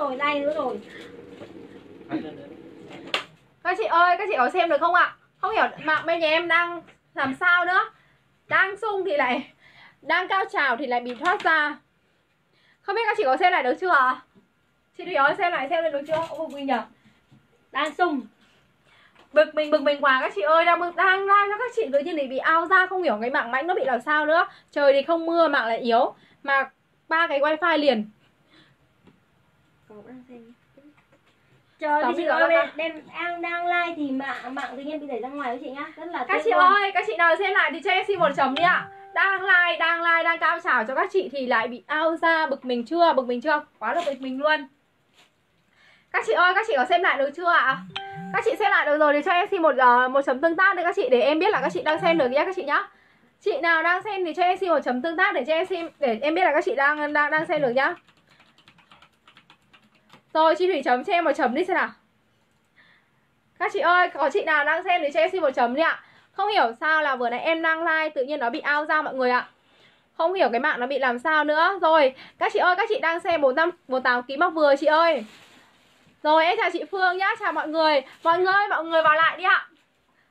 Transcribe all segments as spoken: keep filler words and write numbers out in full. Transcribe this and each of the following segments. Rồi này nữa rồi. Các chị ơi, các chị có xem được không ạ? Không hiểu mạng bên nhà em đang làm sao nữa. Đang sung thì lại, đang cao trào thì lại bị thoát ra. Không biết các chị có xem lại được chưa ạ? À? Chị Thủy ơi, xem lại xem được chưa? Ôi vui nhờ. Đang sung. Bực mình, bực mình quá các chị ơi, đang đang ra cho các chị tự nhiên thì bị ao ra, không hiểu cái mạng mãnh nó bị làm sao nữa. Trời thì không mưa, mạng lại yếu mà ba cái wifi liền. Trời ơi, chị ơi, em đang, đang like thì mạng mạng tự nhiên bị đẩy ra ngoài các chị nhá. Rất là Các chị luôn. ơi, các chị nào xem lại thì cho em xin một chấm đi ạ. Đang like, đang like, đang cao trào cho các chị thì lại bị ao ra, bực mình chưa? Bực mình chưa? Quá là bực mình luôn. Các chị ơi, các chị có xem lại được chưa ạ? Các chị xem lại được rồi thì cho em xin một uh, một chấm tương tác để các chị, để em biết là các chị đang xem được nhá các chị nhá. Chị nào đang xem thì cho em xin một chấm tương tác để cho em xin, để em biết là các chị đang đang đang xem được nhá. Rồi chị Thủy chấm cho em một chấm đi xem nào. Các chị ơi, có chị nào đang xem thì cho em xin một chấm đi ạ. Không hiểu sao là vừa nãy em đang like tự nhiên nó bị out ra mọi người ạ. Không hiểu cái mạng nó bị làm sao nữa. Rồi, các chị ơi, các chị đang xem bốn tám ký móc vừa chị ơi. Rồi, em chào chị Phương nhá, chào mọi người. Mọi người ơi, mọi người vào lại đi ạ.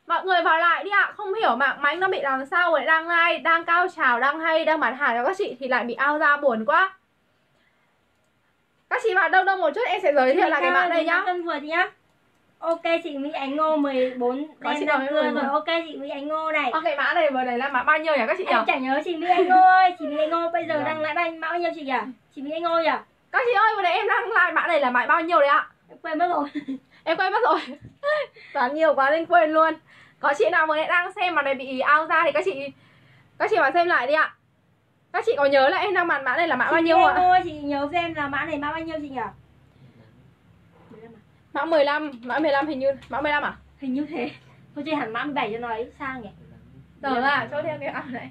Mọi người vào lại đi ạ. Không hiểu mạng mánh nó bị làm sao rồi. Đang like, đang cao trào, đang hay, đang bán hàng cho các chị thì lại bị out ra, buồn quá. Các chị vào đông đông một chút, em sẽ giới thiệu lại cái mạng đây nhá. nhá Ok chị Mỹ Ánh Ngô mười bốn đang đang rồi. rồi Ok chị Mỹ Ánh Ngô này. Ok mã này vừa này là mã bao nhiêu nhỉ các chị nhỉ? Em chẳng nhớ chị Mỹ Ánh Ngô ơi, chị Mỹ Ánh Ngô bây giờ yeah. đang lại mã bao nhiêu chị nhỉ? Chị Mỹ Ánh Ngô nhỉ? Các chị ơi, vừa nãy em đang lại mã này là mã bao nhiêu đấy ạ? Em quên mất rồi. Em quên mất rồi. Toán nhiều quá nên quên luôn. Có chị nào vừa nãy đang xem mà này bị out ra thì các chị các chị vào xem lại đi ạ. Các chị có nhớ là em đang bàn mã này là mã chị bao nhiêu ạ? Ơi, chị nhớ xem là mã này mã bao nhiêu chị nhỉ? Mã mười lăm, mã mười lăm hình như mã mười lăm à? Hình như thế. Thôi chơi hẳn mã mười bảy cho nó ấy sang nhỉ. Rồi à, cho thêm cái ảo này.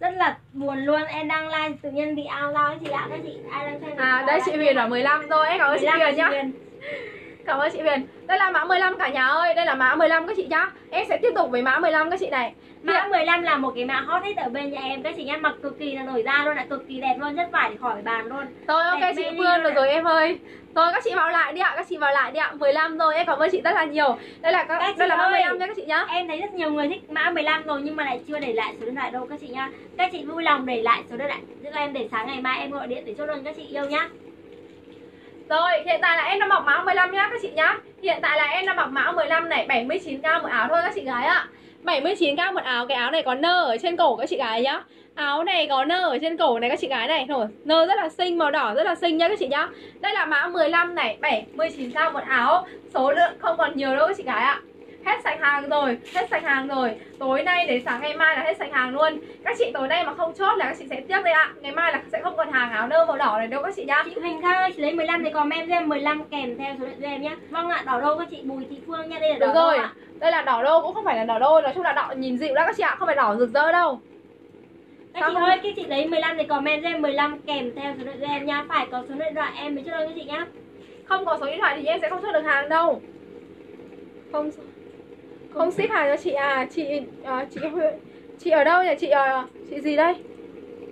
Rất là buồn luôn, em đang like tự nhiên bị out ra chị ạ. Các chị ai đang xem? À đây chị Huyền ở mười lăm rồi, em cảm ơn chị Huyền nhá. Cảm ơn chị Huyền. Đây là mã mười lăm cả nhà ơi, đây là mã mười lăm các chị nhá. Em sẽ tiếp tục với mã mười lăm các chị này. Mã mười lăm là một cái mã hot hết ở bên nhà em các chị nhá, mặc cực kỳ là nổi da luôn, lại cực kỳ đẹp luôn, rất vải thì khỏi bàn luôn. Rồi ok đẹp chị Phương được rồi em ơi. Rồi các chị vào lại đi ạ, các chị vào lại đi ạ. mười lăm rồi, em cảm ơn chị rất là nhiều. Đây là các, các đây là mã mười lăm nha các chị nhá. Em thấy rất nhiều người thích mã mười lăm rồi nhưng mà lại chưa để lại số điện thoại đâu các chị nhá. Các chị vui lòng để lại số điện thoại, giúp em để sáng ngày mai em gọi điện để chốt đơn các chị yêu nhá. Rồi, hiện tại là em đang mặc mã mười lăm nhá các chị nhá. Hiện tại là em đang mặc mã mười lăm này, bảy mươi chín k một áo thôi các chị gái ạ. bảy mươi chín k một áo, cái áo này có nơ ở trên cổ các chị gái nhá. Áo này có nơ ở trên cổ này các chị gái này. Thôi, nơ rất là xinh, màu đỏ rất là xinh nhá các chị nhá. Đây là mã mười lăm này, bảy mươi chín k một áo. Số lượng không còn nhiều đâu các chị gái ạ. Hết sạch hàng rồi, hết sạch hàng rồi. Tối nay đến sáng ngày mai là hết sạch hàng luôn. Các chị tối nay mà không chốt là các chị sẽ tiếc đây ạ. Ngày mai là sẽ không còn hàng áo nơ màu đỏ này đâu các chị nhá. Chị Huỳnh Khang ơi, chị lấy mười lăm thì comment cho em mười lăm kèm theo số điện cho em nhá. Vâng ạ, đỏ đô các chị Bùi Thị Phương nha, đây là đỏ Đúng đô rồi. ạ. Đây là đỏ đô, cũng không phải là đỏ đô, nói chung là đỏ nhìn dịu đó các chị ạ, không phải đỏ rực rỡ đâu. Các Xong chị ơi, các chị lấy mười lăm thì comment cho em mười lăm kèm theo số điện cho em nhá, phải có số điện thoại em mới chốt đơn các chị nhá. Không có số điện thoại thì em sẽ không chốt được hàng đâu. Không Không ship hàng cho chị à, chị à, chị chị ở đâu nhỉ? Chị à, chị gì đây?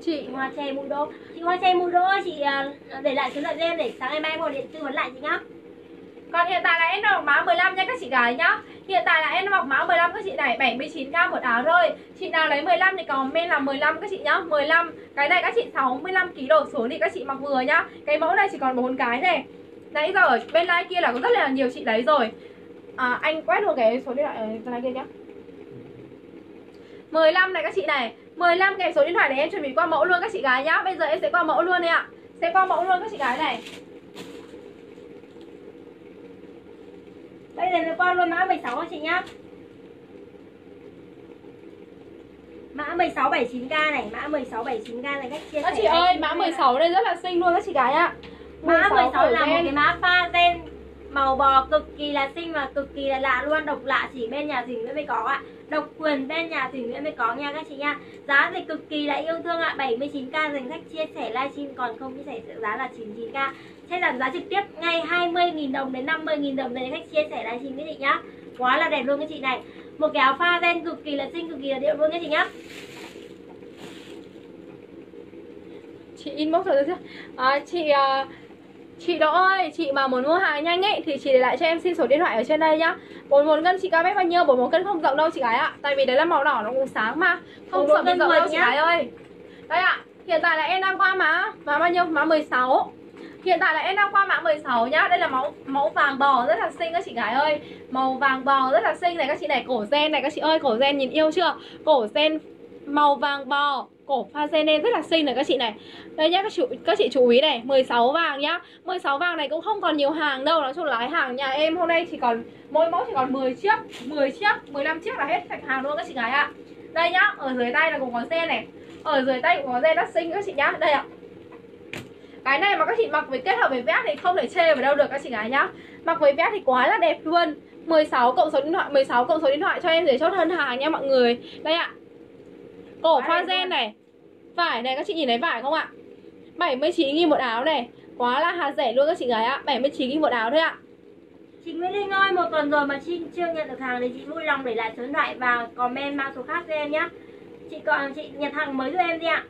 Chị Hoa Tre Mũi Đỗ. Chị Hoa Tre Mũi Đỗ ơi, chị à, để lại số điện thoại cho em để sáng ngày mai em gọi điện tư vấn lại chị nhá. Còn hiện tại là em mặc mã mười lăm nha các chị gái nhá. Hiện tại là em mặc mã mười lăm các chị này, bảy mươi chín k một áo rồi. Chị nào lấy mười lăm thì comment là mười lăm các chị nhá. mười lăm. Cái này các chị sáu mươi lăm ký đổ xuống thì các chị mặc vừa nhá. Cái mẫu này chỉ còn bốn cái này. Nãy giờ ở bên like kia là có rất là nhiều chị lấy rồi. À, anh quét luôn cái số điện thoại này kia nhá. Mười lăm này các chị này, mười lăm cái số điện thoại để em chuẩn bị qua mẫu luôn các chị gái nhá. Bây giờ em sẽ qua mẫu luôn đây ạ. Sẽ qua mẫu luôn các chị gái này. Bây giờ mình qua luôn mã mười sáu các chị nhá. Mã mười sáu bảy mươi chín k này, mã mười sáu bảy mươi chín k này các chị. Các chị ơi, mã mười sáu đây rất là xinh luôn các chị gái ạ. Mã mười sáu là một cái mã pha gen màu bò cực kỳ là xinh và cực kỳ là lạ luôn, độc lạ chỉ bên nhà Thủy Nguyễn mới có ạ. Độc quyền bên nhà Thủy Nguyễn mới có nha các chị nha. Giá thì cực kỳ là yêu thương ạ. bảy mươi chín k dành cách chia sẻ livestream, còn không chia sẻ giá là chín mươi chín k. Sẽ giảm giá trực tiếp ngay hai mươi nghìn đồng đến năm mươi nghìn đồng dành cách chia sẻ livestream các chị nhá. Quá là đẹp luôn các chị này. Một cái áo pha ren cực kỳ là xinh, cực kỳ là điệu luôn các chị nhá. chị inbox rồi chứ. À, chị à, chị Đỗ ơi, chị mà muốn mua hàng nhanh ấy thì chị để lại cho em xin số điện thoại ở trên đây nhá. bốn mươi mốt cân chị cao mét bao nhiêu? bốn mươi mốt cân không rộng đâu chị gái ạ. Tại vì đấy là màu đỏ nó cũng sáng mà. Không sợ rộng đâu chị gái ơi. Đây ạ, hiện tại là em đang qua má má bao nhiêu? Má mười sáu. Hiện tại là em đang qua mã mười sáu nhá. Đây là mẫu mẫu vàng bò rất là xinh các chị gái ơi. Màu vàng bò rất là xinh này các chị này, cổ gen này các chị ơi, cổ gen nhìn yêu chưa? Cổ gen màu vàng bò, cổ pha gen rất là xinh này các chị này. Đây nhá các chị các chị chú ý này, mười sáu vàng nhá. mười sáu vàng này cũng không còn nhiều hàng đâu, nói chung là hàng nhà em hôm nay chỉ còn mỗi mẫu chỉ còn mười chiếc, mười chiếc, mười lăm chiếc là hết sạch hàng luôn các chị gái ạ. Đây nhá, ở dưới tay là cũng có gen này. Ở dưới tay cũng có gen rất xinh các chị nhá. Đây ạ. Cái này mà các chị mặc với kết hợp với vest thì không thể chê vào đâu được các chị gái nhá. Mặc với vest thì quá là đẹp luôn. mười sáu cộng số điện thoại, mười sáu cộng số điện thoại cho em để chốt hơn hàng nha mọi người. Đây ạ. Cổ pha gen này. Vải này các chị nhìn thấy vải không ạ? bảy mươi chín nghìn một áo này. Quá là hạt rẻ luôn các chị gái ạ. bảy mươi chín nghìn một áo thôi ạ. Chị Nguyễn Linh ơi, một tuần rồi mà chị chưa nhận được hàng thì chị vui lòng để lại số điện thoại và comment mang số khác cho em nhá. Chị còn chị nhận hàng mới cho em đi ạ.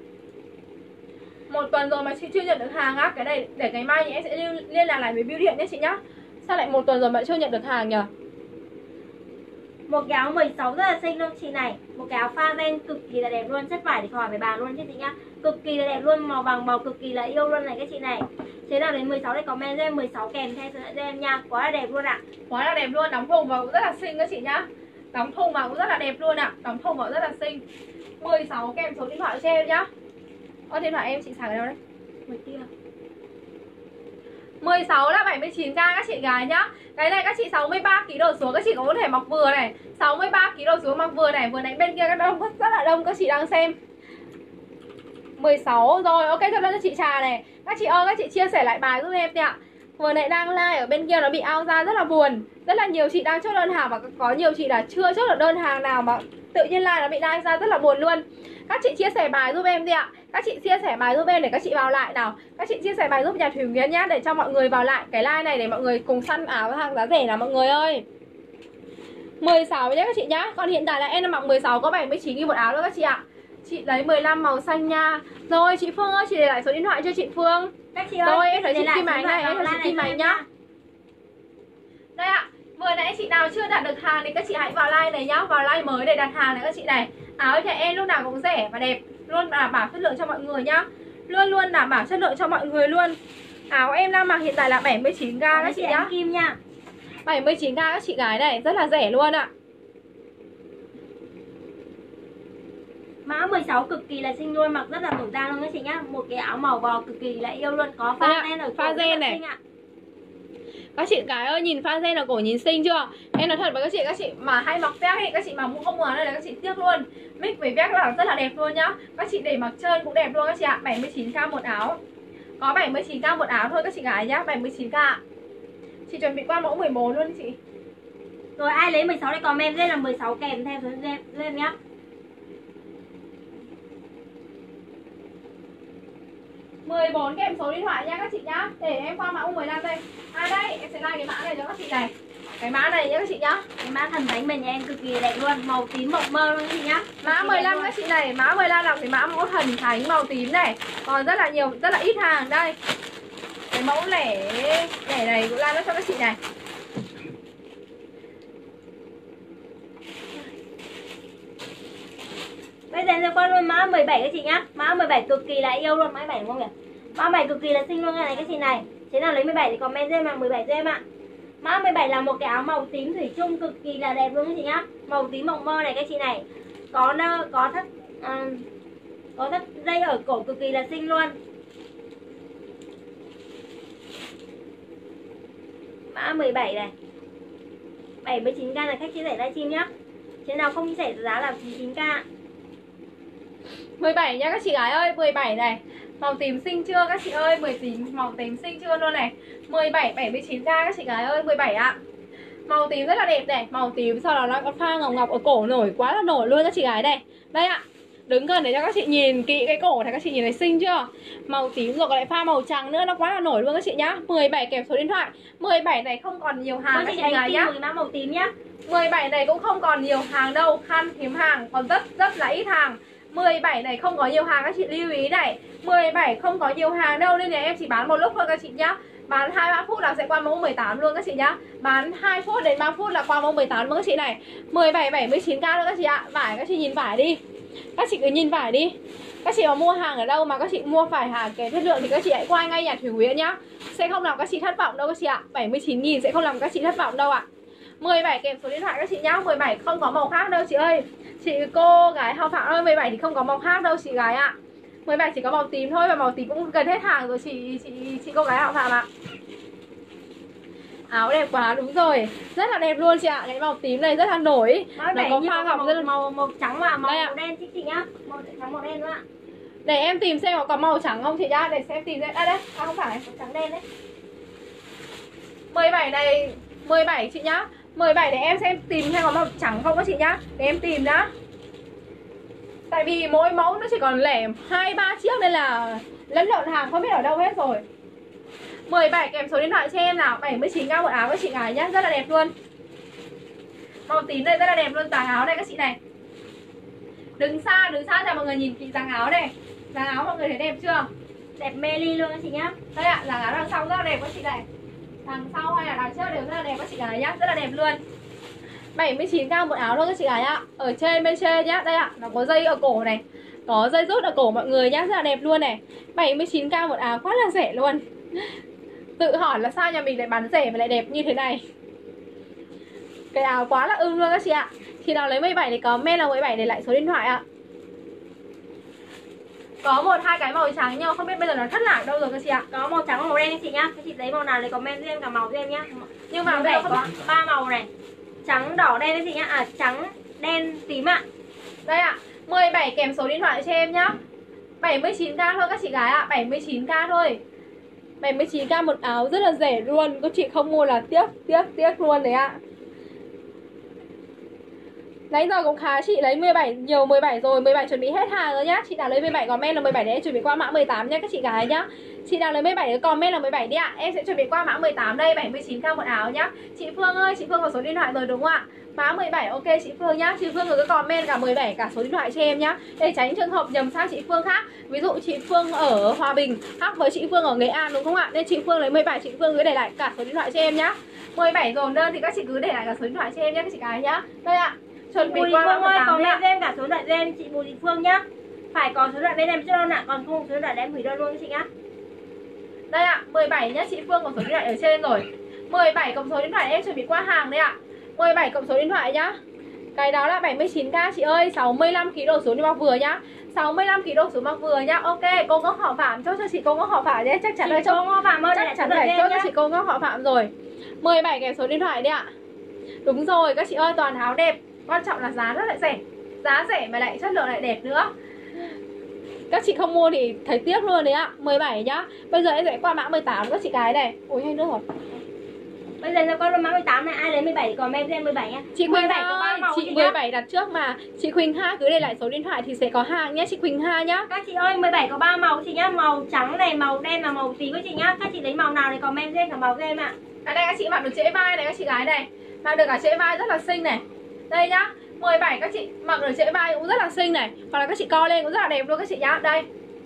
Một tuần rồi mà chị chưa nhận được hàng á. Cái này để ngày mai thì em sẽ liên lạc lại với bưu điện nhé chị nhá. Sao lại một tuần rồi mà chưa nhận được hàng nhờ? Một cái áo mười sáu rất là xinh luôn chị này. Một cái áo pha ren cực kỳ là đẹp luôn. Chất vải thì khỏi phải bàn luôn chứ chị nhá. Cực kỳ là đẹp luôn, màu vàng màu cực kỳ là yêu luôn này các chị này. Thế nào đến mười sáu này comment cho em mười sáu kèm theo cho em nha. Quá là đẹp luôn ạ. À. Quá là đẹp luôn, đóng thùng vào cũng rất là xinh các chị nhá. Đóng thùng vào cũng rất là đẹp luôn ạ. À. Đóng thùng vào rất là xinh. mười sáu kèm số điện thoại cho em nhá. Ơ điện thoại em chị xài ở đâu đấy? Một kia. mười sáu là bảy mươi chín nghìn các chị gái nhá. Cái này các chị sáu mươi ba ki lô gam đổ xuống các chị có thể mặc vừa này, sáu mươi ba ki lô gam đổ xuống mặc vừa này, vừa nãy bên kia các đông rất là đông các chị đang xem. mười sáu rồi, ok cho lên cho chị Trà này. Các chị ơi, các chị chia sẻ lại bài giúp em đi ạ. Vừa nãy đang live ở bên kia nó bị out ra rất là buồn. Rất là nhiều chị đang chốt đơn hàng và có nhiều chị là chưa chốt được đơn hàng nào mà tự nhiên live nó bị live ra rất là buồn luôn. Các chị chia sẻ bài giúp em đi ạ. Các chị chia sẻ bài giúp em để các chị vào lại nào. Các chị chia sẻ bài giúp nhà Thủy Nguyễn nhá, để cho mọi người vào lại cái like này để mọi người cùng săn áo hàng giá rẻ nào mọi người ơi. mười sáu nhá các chị nhá. Còn hiện tại là em mặc mười sáu có bảy mươi chín nghìn một áo nữa các chị ạ. Chị lấy mười lăm màu xanh nha. Rồi chị Phương ơi, chị để lại số điện thoại cho chị Phương. Các chị ơi, rồi em thấy chị kim máy này, em thấy chị kim máy nhá. Đây ạ. Vừa nãy chị nào chưa đặt được hàng thì các chị hãy vào like này nhá, vào like mới để đặt hàng này các chị này. Áo nhà em lúc nào cũng rẻ và đẹp, luôn đảm bảo chất lượng cho mọi người nhá. Luôn luôn đảm bảo chất lượng cho mọi người luôn. Áo em đang mặc hiện tại là bảy mươi chín nghìn các chị nhá. Kim nha. bảy mươi chín nghìn các chị gái này, rất là rẻ luôn ạ. Mã mười sáu cực kỳ là xinh luôn, mặc rất là nổi da luôn các chị nhá. Một cái áo màu bò cực kỳ là yêu luôn, có pha gen ở pha gen này. Các chị gái ơi, nhìn pha gen là cổ nhìn xinh chưa? Em nói thật với các chị, các chị mà hay mặc vest ấy, các chị mà mua không mua này là các chị tiếc luôn. Mix với vest là rất là đẹp luôn nhá. Các chị để mặc trơn cũng đẹp luôn các chị ạ. bảy mươi chín nghìn một áo. Có bảy mươi chín nghìn một áo thôi các chị gái nhá, bảy mươi chín nghìn ạ. Chị chuẩn bị qua mẫu mười bốn luôn chị. Rồi ai lấy mười sáu này comment lên là mười sáu kèm theo lên lên nhá. mười bốn kèm số điện thoại nha các chị nhá. Để em qua mã mười lăm đây. À đây, em sẽ like cái mã này cho các chị này. Cái mã này nhá các chị nhá. Cái mã thần thánh mình nhà em cực kỳ đẹp luôn, màu tím mộng mơ luôn các chị nhá. Mã mười lăm các chị này, mã mười lăm là cái mã mẫu thần thánh màu tím này. Còn rất là nhiều, rất là ít hàng đây. Cái mẫu lẻ lẻ này cũng like nó cho các chị này. Bây giờ qua luôn mã mười bảy các chị nhá. Mã mười bảy cực kỳ là yêu luôn, mã mười bảy đúng không nhỉ? Mã mười bảy cực kỳ là xinh luôn cái này các chị này. Thế nào lấy mười bảy thì comment cho em mã mười bảy cho em ạ. Mã mười bảy là một cái áo màu tím thủy chung cực kỳ là đẹp luôn các chị nhá. Màu tím mộng mơ này các chị này. Có nơ, có thắt à, có thắt dây ở cổ cực kỳ là xinh luôn. Mã mười bảy này. bảy mươi chín nghìn là khách chia sẻ livestream nhá. Thế nào không chia sẻ giá là chín mươi chín nghìn. mười bảy nha các chị gái ơi, mười bảy này. Màu tím xinh chưa các chị ơi, mười chín màu tím xinh chưa luôn này. mười bảy bảy mươi chín nghìn các chị gái ơi, mười bảy ạ. Màu tím rất là đẹp này, màu tím sau đó nó có pha ngọc ngọc ở cổ nổi quá là nổi luôn các chị gái này. Đây ạ. Đứng gần để cho các chị nhìn kỹ cái cổ này, các chị nhìn thấy xinh chưa? Màu tím rồi còn lại pha màu trắng nữa, nó quá là nổi luôn các chị nhá. mười bảy kèm số điện thoại. mười bảy này không còn nhiều hàng các chị gái nhá. Màu tím nhá. mười bảy này cũng không còn nhiều hàng đâu, khan hiếm hàng, còn rất rất là ít hàng. mười bảy này không có nhiều hàng các chị lưu ý này, mười bảy không có nhiều hàng đâu nên là em chỉ bán một lúc thôi các chị nhá. Bán hai ba phút là sẽ qua mẫu mười tám luôn các chị nhá. Bán hai phút đến ba phút là qua mẫu mười tám luôn các chị này. mười bảy, bảy mươi chín k nữa các chị ạ. Vải các chị nhìn vải đi. Các chị cứ nhìn vải đi. Các chị mà mua hàng ở đâu mà các chị mua phải hàng kém chất lượng thì các chị hãy qua ngay nhà Thủy Nguyễn nhá. Sẽ không làm các chị thất vọng đâu các chị ạ. bảy mươi chín nghìn sẽ không làm các chị thất vọng đâu ạ. mười bảy kèm số điện thoại các chị nhá. mười bảy không có màu khác đâu chị ơi. Chị cô gái Hồng Phạm ơi, mười bảy thì không có màu khác đâu chị gái ạ. mười bảy chỉ có màu tím thôi và màu tím cũng gần hết hàng rồi chị chị chị cô gái Hồng Phạm ạ. Áo đẹp quá, đúng rồi. Rất là đẹp luôn chị ạ. Cái màu tím này rất là nổi. Nó có pha ngọc rất là màu màu trắng và màu, màu đen chị chị nhá. Màu trắng màu đen nữa ạ. Để em tìm xem có màu trắng không chị nhá, để xem tìm xem. Đây đây, à không phải, màu trắng đen đấy. mười bảy này, mười bảy chị nhá. mười bảy để em xem tìm xem có màu trắng không các chị nhá. Để em tìm đã. Tại vì mỗi mẫu nó chỉ còn lẻ hai ba chiếc nên là lẫn lộn hàng không biết ở đâu hết rồi. mười bảy kèm số điện thoại cho em nào. bảy mươi chín k một áo các chị gái nhá, rất là đẹp luôn. Màu tím đây rất là đẹp luôn, dáng áo này các chị này. Đứng xa, đứng xa cho mọi người nhìn kỹ dáng áo này. Dáng áo mọi người thấy đẹp chưa? Đẹp mê ly luôn các chị nhá. Đây ạ, dáng áo đằng sau rất là đẹp các chị này. Đằng sau hay là đằng trước đều rất là đẹp các chị gái nhá, rất là đẹp luôn. bảy mươi chín k một áo luôn các chị gái ạ. Ở trên bên trên nhá, đây ạ, nó có dây ở cổ này. Có dây rút ở cổ mọi người nhá, rất là đẹp luôn này. bảy mươi chín k một áo quá là rẻ luôn. Tự hỏi là sao nhà mình lại bán rẻ mà lại đẹp như thế này. Cái áo quá là ưng luôn các chị ạ. Khi nào lấy mười bảy thì comment là mười bảy để lại số điện thoại ạ. Có một hai cái màu trắng nhau, không biết bây giờ nó thất lạc đâu rồi các chị ạ. Có màu trắng và màu đen các chị nhá. Các chị lấy màu nào thì comment riêng cả màu cho em nhá. Nhưng mà bây giờ có ba màu này. Trắng, đỏ, đen các chị nhá. À trắng, đen, tím ạ. Đây ạ, mười bảy kèm số điện thoại cho em nhá. bảy mươi chín k thôi các chị gái ạ, bảy mươi chín k thôi. bảy mươi chín k một áo rất là rẻ luôn. Các chị không mua là tiếc, tiếc, tiếc luôn đấy ạ. Nãy giờ cũng khá chị lấy mười bảy, nhiều mười bảy rồi. mười bảy chuẩn bị hết hàng rồi nhá. Chị nào lấy mười bảy comment là mười bảy để em chuẩn bị qua mã mười tám nhá các chị gái nhá. Chị nào lấy mười bảy comment là mười bảy đi ạ. Em sẽ chuẩn bị qua mã mười tám đây, bảy mươi chín k một áo nhá. Chị Phương ơi, chị Phương có số điện thoại rồi đúng không ạ? Mã mười bảy ok chị Phương nhá. Chị Phương cứ comment cả mười bảy cả số điện thoại cho em nhá. Để tránh trường hợp nhầm sang chị Phương khác. Ví dụ chị Phương ở Hòa Bình khác với chị Phương ở Nghệ An đúng không ạ? Nên chị Phương lấy mười bảy, chị Phương cứ để lại cả số điện thoại cho em nhá. mười bảy dồn đơn thì các chị cứ để lại cả số điện thoại cho em nhá các chị gái nhá. Đây ạ. Chuẩn bị qua mã mười tám comment em cả số điện thoại cho em chị Bùi Thị Phương nhá. Phải có số điện thoại bên em cho đơn ạ, còn không có số điện thoại em hủy đơn luôn các chị nhá. Đây ạ, mười bảy nhá, chị Phương có số điện thoại ở trên rồi. mười bảy cộng số điện thoại em chuẩn bị qua hàng đây ạ. mười bảy cộng số điện thoại nhá. Cái đó là bảy mươi chín k chị ơi, sáu mươi lăm ký đồ xuống đi mặc vừa nhá. sáu mươi lăm ký đồ xuống mặc vừa nhá. Ok, cô Ngọc Họ Phạm chốt cho chị cô Ngọc Họ Phạm nhé. Chắc chắn là chốt. Cô Ngọc Phạm ơi, chắc chắn là chốt cho chị cô Ngọc Họ Phạm rồi. mười bảy kèm số điện thoại đấy ạ. Đúng rồi các chị ơi, toàn áo đẹp, quan trọng là giá rất lại rẻ. Giá rẻ mà lại chất lượng lại đẹp nữa. Các chị không mua thì thấy tiếc luôn đấy ạ. mười bảy nhá. Bây giờ em sẽ qua mã mười tám các chị gái này. Ôi hay nước rồi. Bây giờ nó có mã mười tám này, ai lấy mười bảy thì comment cho em mười bảy nhá. Chị Quỳnh mười bảy có ba màu chị mười bảy nhá. Đặt trước mà. Chị Quỳnh Ha cứ để lại số điện thoại thì sẽ có hàng nhá chị Quỳnh Ha nhá. Các chị ơi, mười bảy có ba màu chị nhá, màu trắng này, màu đen và màu tím các chị nhá. Các chị lấy màu nào thì comment cho em cả màu cho em ạ. À đây các chị mặc được trễ vai này các chị gái này. Mặc được cả trễ vai rất là xinh này. Đây nhá. mười bảy các chị mặc được trễ vai cũng rất là xinh này. Hoặc là các chị co lên cũng rất là đẹp luôn các chị nhá. Đây.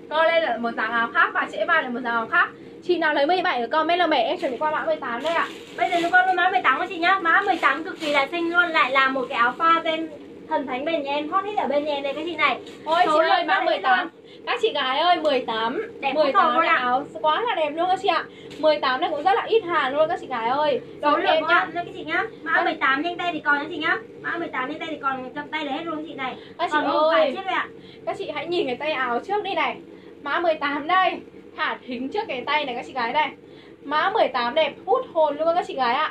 Co lên là một dáng áo khác và trễ vai là một dáng áo khác. Chị nào lấy mười bảy ở comment là mẹ em chuẩn bị qua mã mười tám đây ạ. Bây giờ nó qua mã mười tám các chị nhá. Mã mười tám cực kỳ là xinh luôn, lại là một cái áo pha tên thần thánh bên nhà em, hot hết ở bên nhà em đây các chị này. Ôi số chị ơi, mã mười tám. Các chị gái ơi, mười tám đẹp mười tám là áo quá là đẹp luôn các chị ạ. mười tám này cũng rất là ít hàng luôn các chị gái ơi. Đó em nhá các chị nhá. Mã mười tám nhanh tay thì còn các chị nhá. Mã mười tám nhanh tay thì còn cầm tay để hết luôn chị này. Các chị ơi, chiếc đây ạ. Các chị hãy nhìn cái tay áo trước đi này. Mã mười tám đây. Thả thính trước cái tay này các chị gái này. Mã mười tám đẹp hút hồn luôn các chị gái ạ.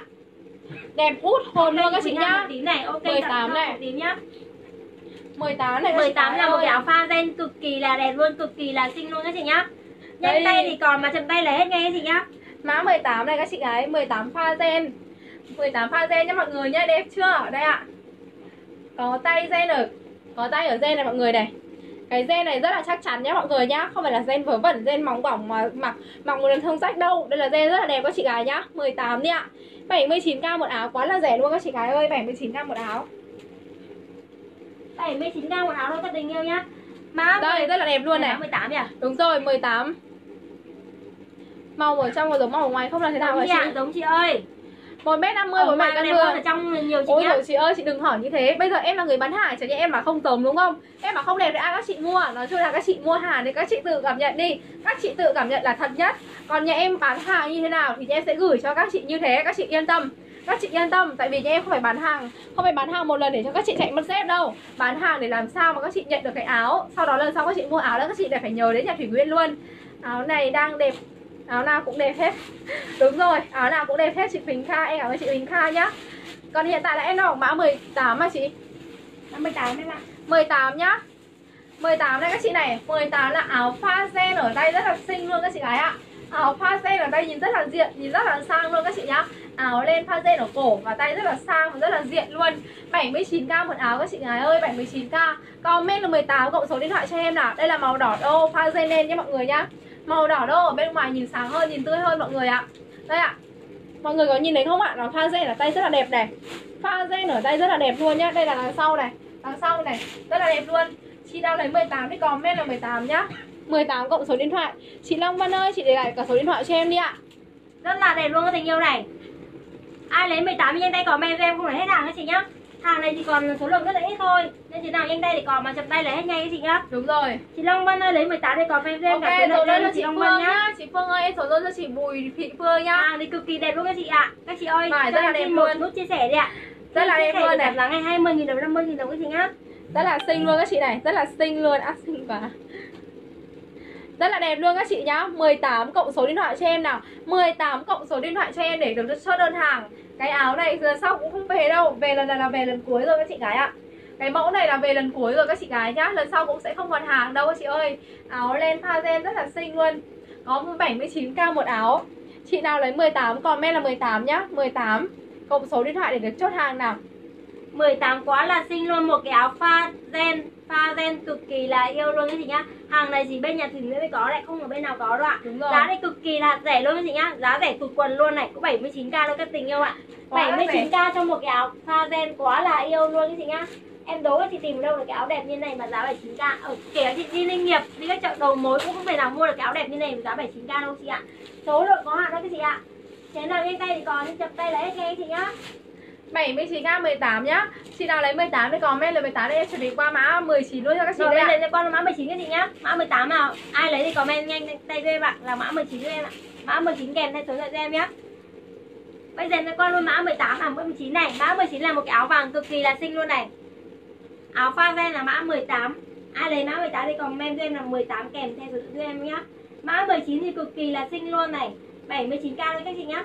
Đẹp hút hồn luôn các chị nhá. Tím này, ok mười tám này. Tím nhá. mười tám này, mười tám là một cái áo pha ren cực kỳ là đẹp luôn, cực kỳ là xinh luôn các chị nhá. Nhanh tay thì còn mà chậm tay lấy hết ngay các chị nhá. Mã mười tám này các chị gái, mười tám pha ren. mười tám pha ren nhá mọi người nhá, đẹp chưa? Đây ạ. Có tay ren ở, có tay ở ren này mọi người này. Cái gen này rất là chắc chắn nhá mọi người nhá. Không phải là gen vớ vẩn, gen móng bỏng mà mặc mặc một lần thông rách đâu. Đây là gen rất là đẹp các chị gái nhá. mười tám đi ạ. bảy mươi chín k một áo quá là rẻ luôn các chị gái ơi. bảy mươi chín k một áo. bảy mươi chín k một áo thôi các tình yêu nhá. Má đây rất là đẹp luôn này. mười tám nhỉ? Đúng rồi, mười tám. Màu ở trong và giống màu ở ngoài không là thế nào hả chị? Dạ, giống chị ơi. một mét năm mươi của mẹ con mưa. Ở trong nhiều chị. Ôi dồi, chị ơi, chị đừng hỏi như thế. Bây giờ em là người bán hàng, chẳng nhẽ em mà không tầm đúng không? Em mà không đẹp thì ai các chị mua? Nói chung là các chị mua hàng thì các chị tự cảm nhận đi. Các chị tự cảm nhận là thật nhất. Còn nhà em bán hàng như thế nào thì em sẽ gửi cho các chị như thế, các chị yên tâm. Các chị yên tâm, tại vì nhà em không phải bán hàng, không phải bán hàng một lần để cho các chị chạy mất dép đâu. Bán hàng để làm sao mà các chị nhận được cái áo, sau đó lần sau các chị mua áo đó các chị lại phải nhớ đến nhà Thủy Nguyễn luôn. Áo này đang đẹp, áo nào cũng đẹp hết. Đúng rồi, áo nào cũng đẹp hết chị Huỳnh Kha, em cảm ơn chị Huỳnh Kha nhá. Còn hiện tại là em đang mặc mã mười tám mà chị. mười tám đấy ạ. mười tám nhá. mười tám đây các chị này, mười tám là áo pha gen ở đây rất là xinh luôn các chị gái ạ. Áo pha gen ở đây nhìn rất là diện, nhìn rất là sang luôn các chị nhá. Áo lên pha gen ở cổ và tay rất là sang và rất là diện luôn. Bảy mươi chín k một áo các chị gái ơi, bảy mươi chín k. Comment là mười tám cộng số điện thoại cho em nào. Đây là màu đỏ đô pha gen lên nhé mọi người nhá. Màu đỏ đô ở bên ngoài nhìn sáng hơn, nhìn tươi hơn mọi người ạ. Đây ạ. Mọi người có nhìn thấy không ạ? Nó pha gen ở tay rất là đẹp này. Pha gen ở tay rất là đẹp luôn nhá. Đây là đằng sau này, đằng sau này rất là đẹp luôn. Chị đang lấy mười tám thì comment là mười tám nhá. mười tám cộng số điện thoại. Chị Long Vân ơi, chị để lại cả số điện thoại cho em đi ạ. Rất là đẹp luôn cái tình yêu này. Ai lấy mười tám nhanh tay comment cho em, không phải hết hàng các chị nhá. Hàng này thì còn số lượng rất là ít thôi. Nên thế nào nhanh tay thì còn mà chậm tay lấy hết nhanh các chị nhá. Đúng rồi. Chị Long Vân ơi lấy mười tám đây comment cho em, okay, cả số đơn cho chị Long Vân nhá. Chị Phương ơi, số đơn cho chị Bùi Thị Phương nhá. Hàng này cực kỳ đẹp luôn các chị ạ. À. Các chị ơi, rất là đẹp luôn. Nút chia sẻ đi ạ. Rất là đẹp luôn này. Giá ngày hai mươi nghìn đồng năm mươi nghìn đồng các chị nhá. Rất là xinh luôn các chị này, rất là xinh luôn, ác xinh quá. Rất là đẹp luôn các chị nhá. mười tám cộng số điện thoại cho em nào. mười tám cộng số điện thoại cho em để được chốt đơn hàng. Cái áo này giờ sau cũng không về đâu. Về lần này là về lần cuối rồi các chị gái ạ. Cái mẫu này là về lần cuối rồi các chị gái nhá. Lần sau cũng sẽ không còn hàng đâu các chị ơi. Áo len pha gen rất là xinh luôn. Có bảy mươi chín k một áo. Chị nào lấy mười tám comment là mười tám nhá. mười tám cộng số điện thoại để được chốt hàng nào. Mười tám quá là xinh luôn. Một cái áo pha gen, pha gen cực kỳ là yêu luôn các chị nhá. Hàng này chỉ bên nhà Thủy Nguyễn mới có này, không ở bên nào có đâu ạ. Đúng rồi. Giá này cực kỳ là rẻ luôn các chị nhá. Giá rẻ tụt quần luôn này, có bảy mươi chín k luôn các tình yêu ạ. Quá bảy mươi chín k trong một cái áo pha gen quá là yêu luôn các chị nhá. Em đố các chị tìm đâu được cái áo đẹp như này mà giá bảy mươi chín k. Ở kể chị đi Ninh Nghiệp, đi các chợ đầu mối cũng không thể nào mua được cái áo đẹp như này mà giá bảy mươi chín k đâu chị ạ. Số lượng có hạn đó các chị ạ. Thế nào nhanh tay thì còn, chập tay là hết ngay các chị nhá. bảy mươi chín k mười tám nhá. Chị nào lấy mười tám thì comment là mười tám đây, em chuẩn bị qua mã mười chín luôn cho các chị đây ạ. Rồi lên qua mã mười chín các chị nhá. Mã mười tám nào. Ai lấy thì comment nhanh tay cho em ạ, là mã mười chín cho em ạ. Mã mười chín kèm theo số điện thoại cho em nhá. Bây giờ em qua luôn mã mười tám à, mã mười chín này. Mã mười chín là một cái áo vàng cực kỳ là xinh luôn này. Áo pha gen là mã mười tám. Ai lấy mã mười tám thì comment cho em là mười tám kèm theo số điện thoại em nhá. Mã mười chín thì cực kỳ là xinh luôn này. bảy mươi chín k đấy các chị nhá.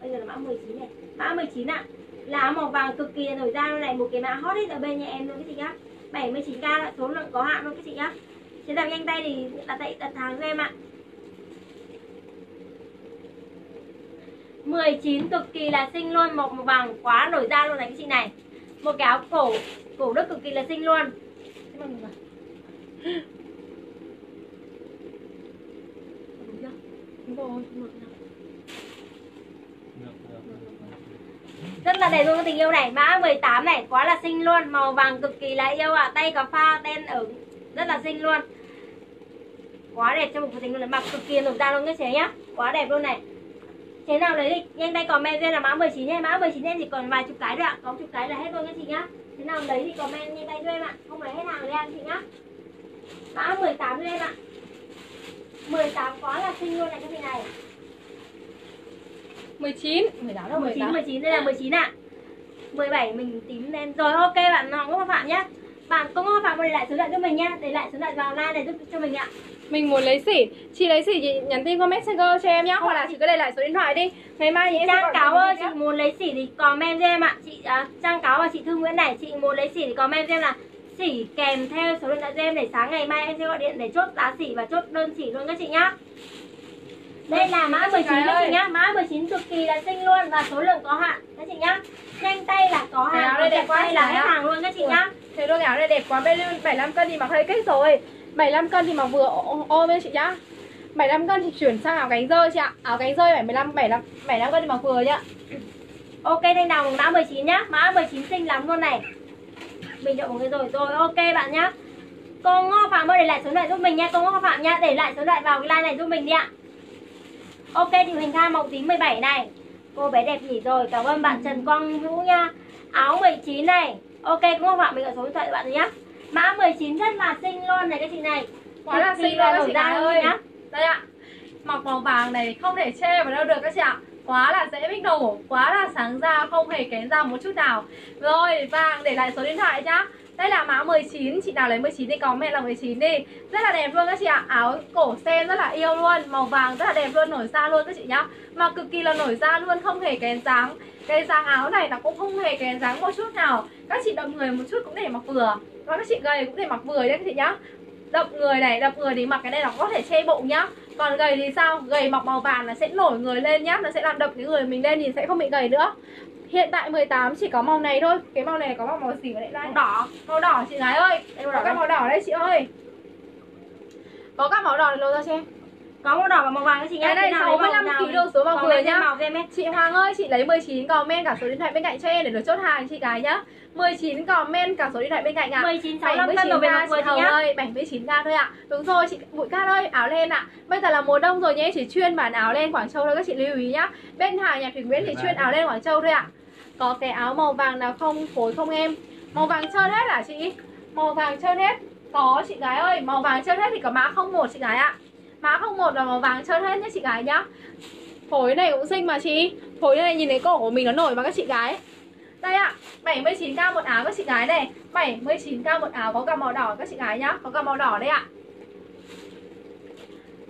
Bây giờ là mã mười chín này. Mã mười chín ạ. À. Là màu vàng cực kỳ nổi da luôn này, một cái mã hot hết ở bên nhà em luôn các chị nhá. bảy mươi chín k là số lượng có hạn luôn các chị nhá. Thế nào nhanh tay thì đặt tại đặt hàng cho em ạ. mười chín cực kỳ là xinh luôn, một màu vàng quá nổi da luôn này các chị này. Một cái áo cổ cổ đức cực kỳ là xinh luôn. Rất là đẹp luôn cái tình yêu này. Mã mười tám này quá là xinh luôn, màu vàng cực kỳ là yêu ạ. À. Tay có pha đen ở rất là xinh luôn, quá đẹp cho một cái tình luôn này, mặc cực kỳ nổi da luôn các chị nhá, quá đẹp luôn này. Thế nào đấy thì nhanh tay comment lên là mã mười chín nhé. Mã mười chín em chỉ còn vài chục cái thôi ạ. À. Có chục cái là hết luôn các chị nhá. Thế nào đấy thì comment nhanh tay cho em ạ. À. Không lấy hết hàng lên chị nhá. Mã mười tám lên ạ. À. mười tám quá là xinh luôn này các chị này. mười chín, mười tám đâu mười chín, mười chín đây là mười chín ạ. À. mười bảy mình tím lên. Rồi ok bạn Hồng Quốc Hoa Phạm nhá. Bạn Công Hoa Phạm để lại số điện cho mình nhá, để lại số điện vào like này giúp cho mình ạ. À. Mình muốn lấy xỉ, chị lấy xỉ chị nhắn tin qua Messenger cho em nhá, hoặc là chị cứ để lại số điện thoại đi. Ngày mai chị Trang Cáo ơi, chị muốn lấy xỉ thì comment cho em ạ. À. Chị à, Trang Cáo và chị Thư Nguyễn này, chị muốn lấy xỉ thì comment cho em là xỉ kèm theo số điện thoại cho em để sáng ngày mai em sẽ gọi điện để chốt giá xỉ và chốt đơn xỉ luôn các chị nhá. Đây là mã mười chín các chị nhá, mã mười chín cực kỳ là xinh luôn và số lượng có hạn các chị nhá. Nhanh tay là có hàng, áo đây đẹp quá là hết hàng luôn các chị nhá. Thế đôi áo này đẹp quá, bảy mươi lăm cân thì mặc hơi kích rồi. bảy mươi lăm cân thì mặc vừa ôm ấy chị nhá. bảy mươi lăm cân thì chuyển sang áo cánh rơi chị ạ. Áo cánh rơi bảy mươi lăm bảy mươi lăm cân thì mặc vừa nhá. Ok Thanh Đào mã mười chín nhá, mã mười chín xinh lắm luôn này. Mình đậu một cái rồi rồi ok bạn nhá. Cô Ngô Phạm ơi, để lại số điện thoại giúp mình nha. Cô Ngô Phạm nha, để lại số điện thoại vào cái like này giúp mình đi ạ. Ok, chị Huỳnh Kha màu tím mười bảy này. Cô bé đẹp nhỉ rồi. Cảm ơn bạn Trần Quang Vũ nha. Áo mười chín này. Ok, cô Ngô Phạm mình ở số điện thoại của bạn rồi nhá. Mã mười chín rất là xinh luôn này các chị này. Quá là xinh luôn các chị ơi. Đây ạ. Mặc màu vàng này không thể chê vào đâu được các chị ạ. Quá là dễ bích nổ, quá là sáng da, không hề kén da một chút nào. Rồi, vàng để lại số điện thoại nhá. Đây là mã mười chín, chị nào lấy mười chín đi, comment là mười chín đi. Rất là đẹp luôn các chị ạ. Áo cổ sen rất là yêu luôn, màu vàng rất là đẹp luôn, nổi da luôn các chị nhá. Mà cực kỳ là nổi da luôn, không hề kén dáng. Cái dáng áo này nó cũng không hề kén dáng một chút nào. Các chị đậm người một chút cũng để mặc vừa. Và các chị gầy cũng để mặc vừa đấy các chị nhá. Đập người này, đập người thì mặc cái này nó có thể che bụng nhá. Còn gầy thì sao? Gầy mặc màu vàng là sẽ nổi người lên nhá. Nó sẽ làm đập cái người mình lên thì sẽ không bị gầy nữa. Hiện tại mười tám chỉ có màu này thôi. Cái màu này có màu màu gì ở đây? Màu đỏ. Màu đỏ chị gái ơi. Có các màu đỏ đây chị ơi. Có các màu đỏ này lôi ra cho em. Có màu đỏ và màu vàng các chị nhá. Cái này sáu mươi lăm ki lô đâu số màu vừa nhá. Chị Hoàng ơi, chị lấy mười chín comment cả số điện thoại bên cạnh cho em để được chốt hàng chị gái nhá. mười chín comment cả số điện thoại bên cạnh ạ. À. mười chín sáu mươi lăm chị Hồng ơi, bảy mươi chín nghìn thôi ạ. À. Đúng rồi chị Bụi Cát ơi, áo len ạ. À. Bây giờ là mùa đông rồi nhé, chỉ chuyên bản áo len Quảng Châu thôi các chị lưu ý nhá. Bên hàng Nhạc Thịnh Nguyễn thì chuyên áo len Quảng Châu thôi ạ. À. Có cái áo màu vàng nào không phối không em? Màu vàng trơn hết hả chị? Màu vàng trơn hết. Có chị gái ơi, màu vàng trơn hết thì có mã không một chị gái ạ. À. Mã không một là màu vàng trơn hết nhé chị gái nhá. Phối này cũng xinh mà chị. Phối này nhìn thấy cổ của mình nó nổi mà các chị gái. Đây ạ, à, bảy mươi chín nghìn một áo các chị gái này. bảy mươi chín nghìn một áo, có cả màu đỏ các chị gái nhá. Có cả màu đỏ đây ạ. À.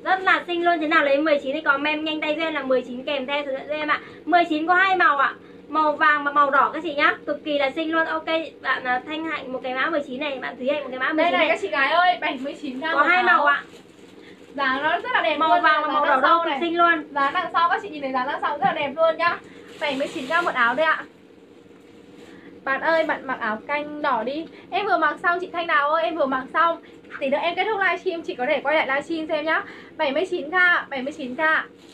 Rất là xinh luôn, thế nào lấy mười chín thì comment nhanh tay duyên là mười chín kèm theo số điện em ạ. mười chín có hai màu ạ. À. Màu vàng và màu đỏ các chị nhá. Cực kỳ là xinh luôn. Ok, bạn Thanh Hạnh một cái mã mười chín này, bạn Thúy Hạnh một cái mã mười chín này. Đây này các chị gái ơi, bảy mươi chín nghìn có hai màu ạ. À. Giá nó rất là đẹp, màu vàng và màu đỏ đâu này. Xinh luôn. Giá đằng sau các chị nhìn thấy giá đằng sau rất là đẹp luôn nhá. bảy mươi chín nghìn một áo đây ạ. À. Bạn ơi, bạn mặc áo canh đỏ đi. Em vừa mặc xong chị Thanh Đào ơi, em vừa mặc xong. Tí nữa em kết thúc livestream, chị có thể quay lại livestream xem nhá. bảy mươi chín nghìn, bảy mươi chín nghìn,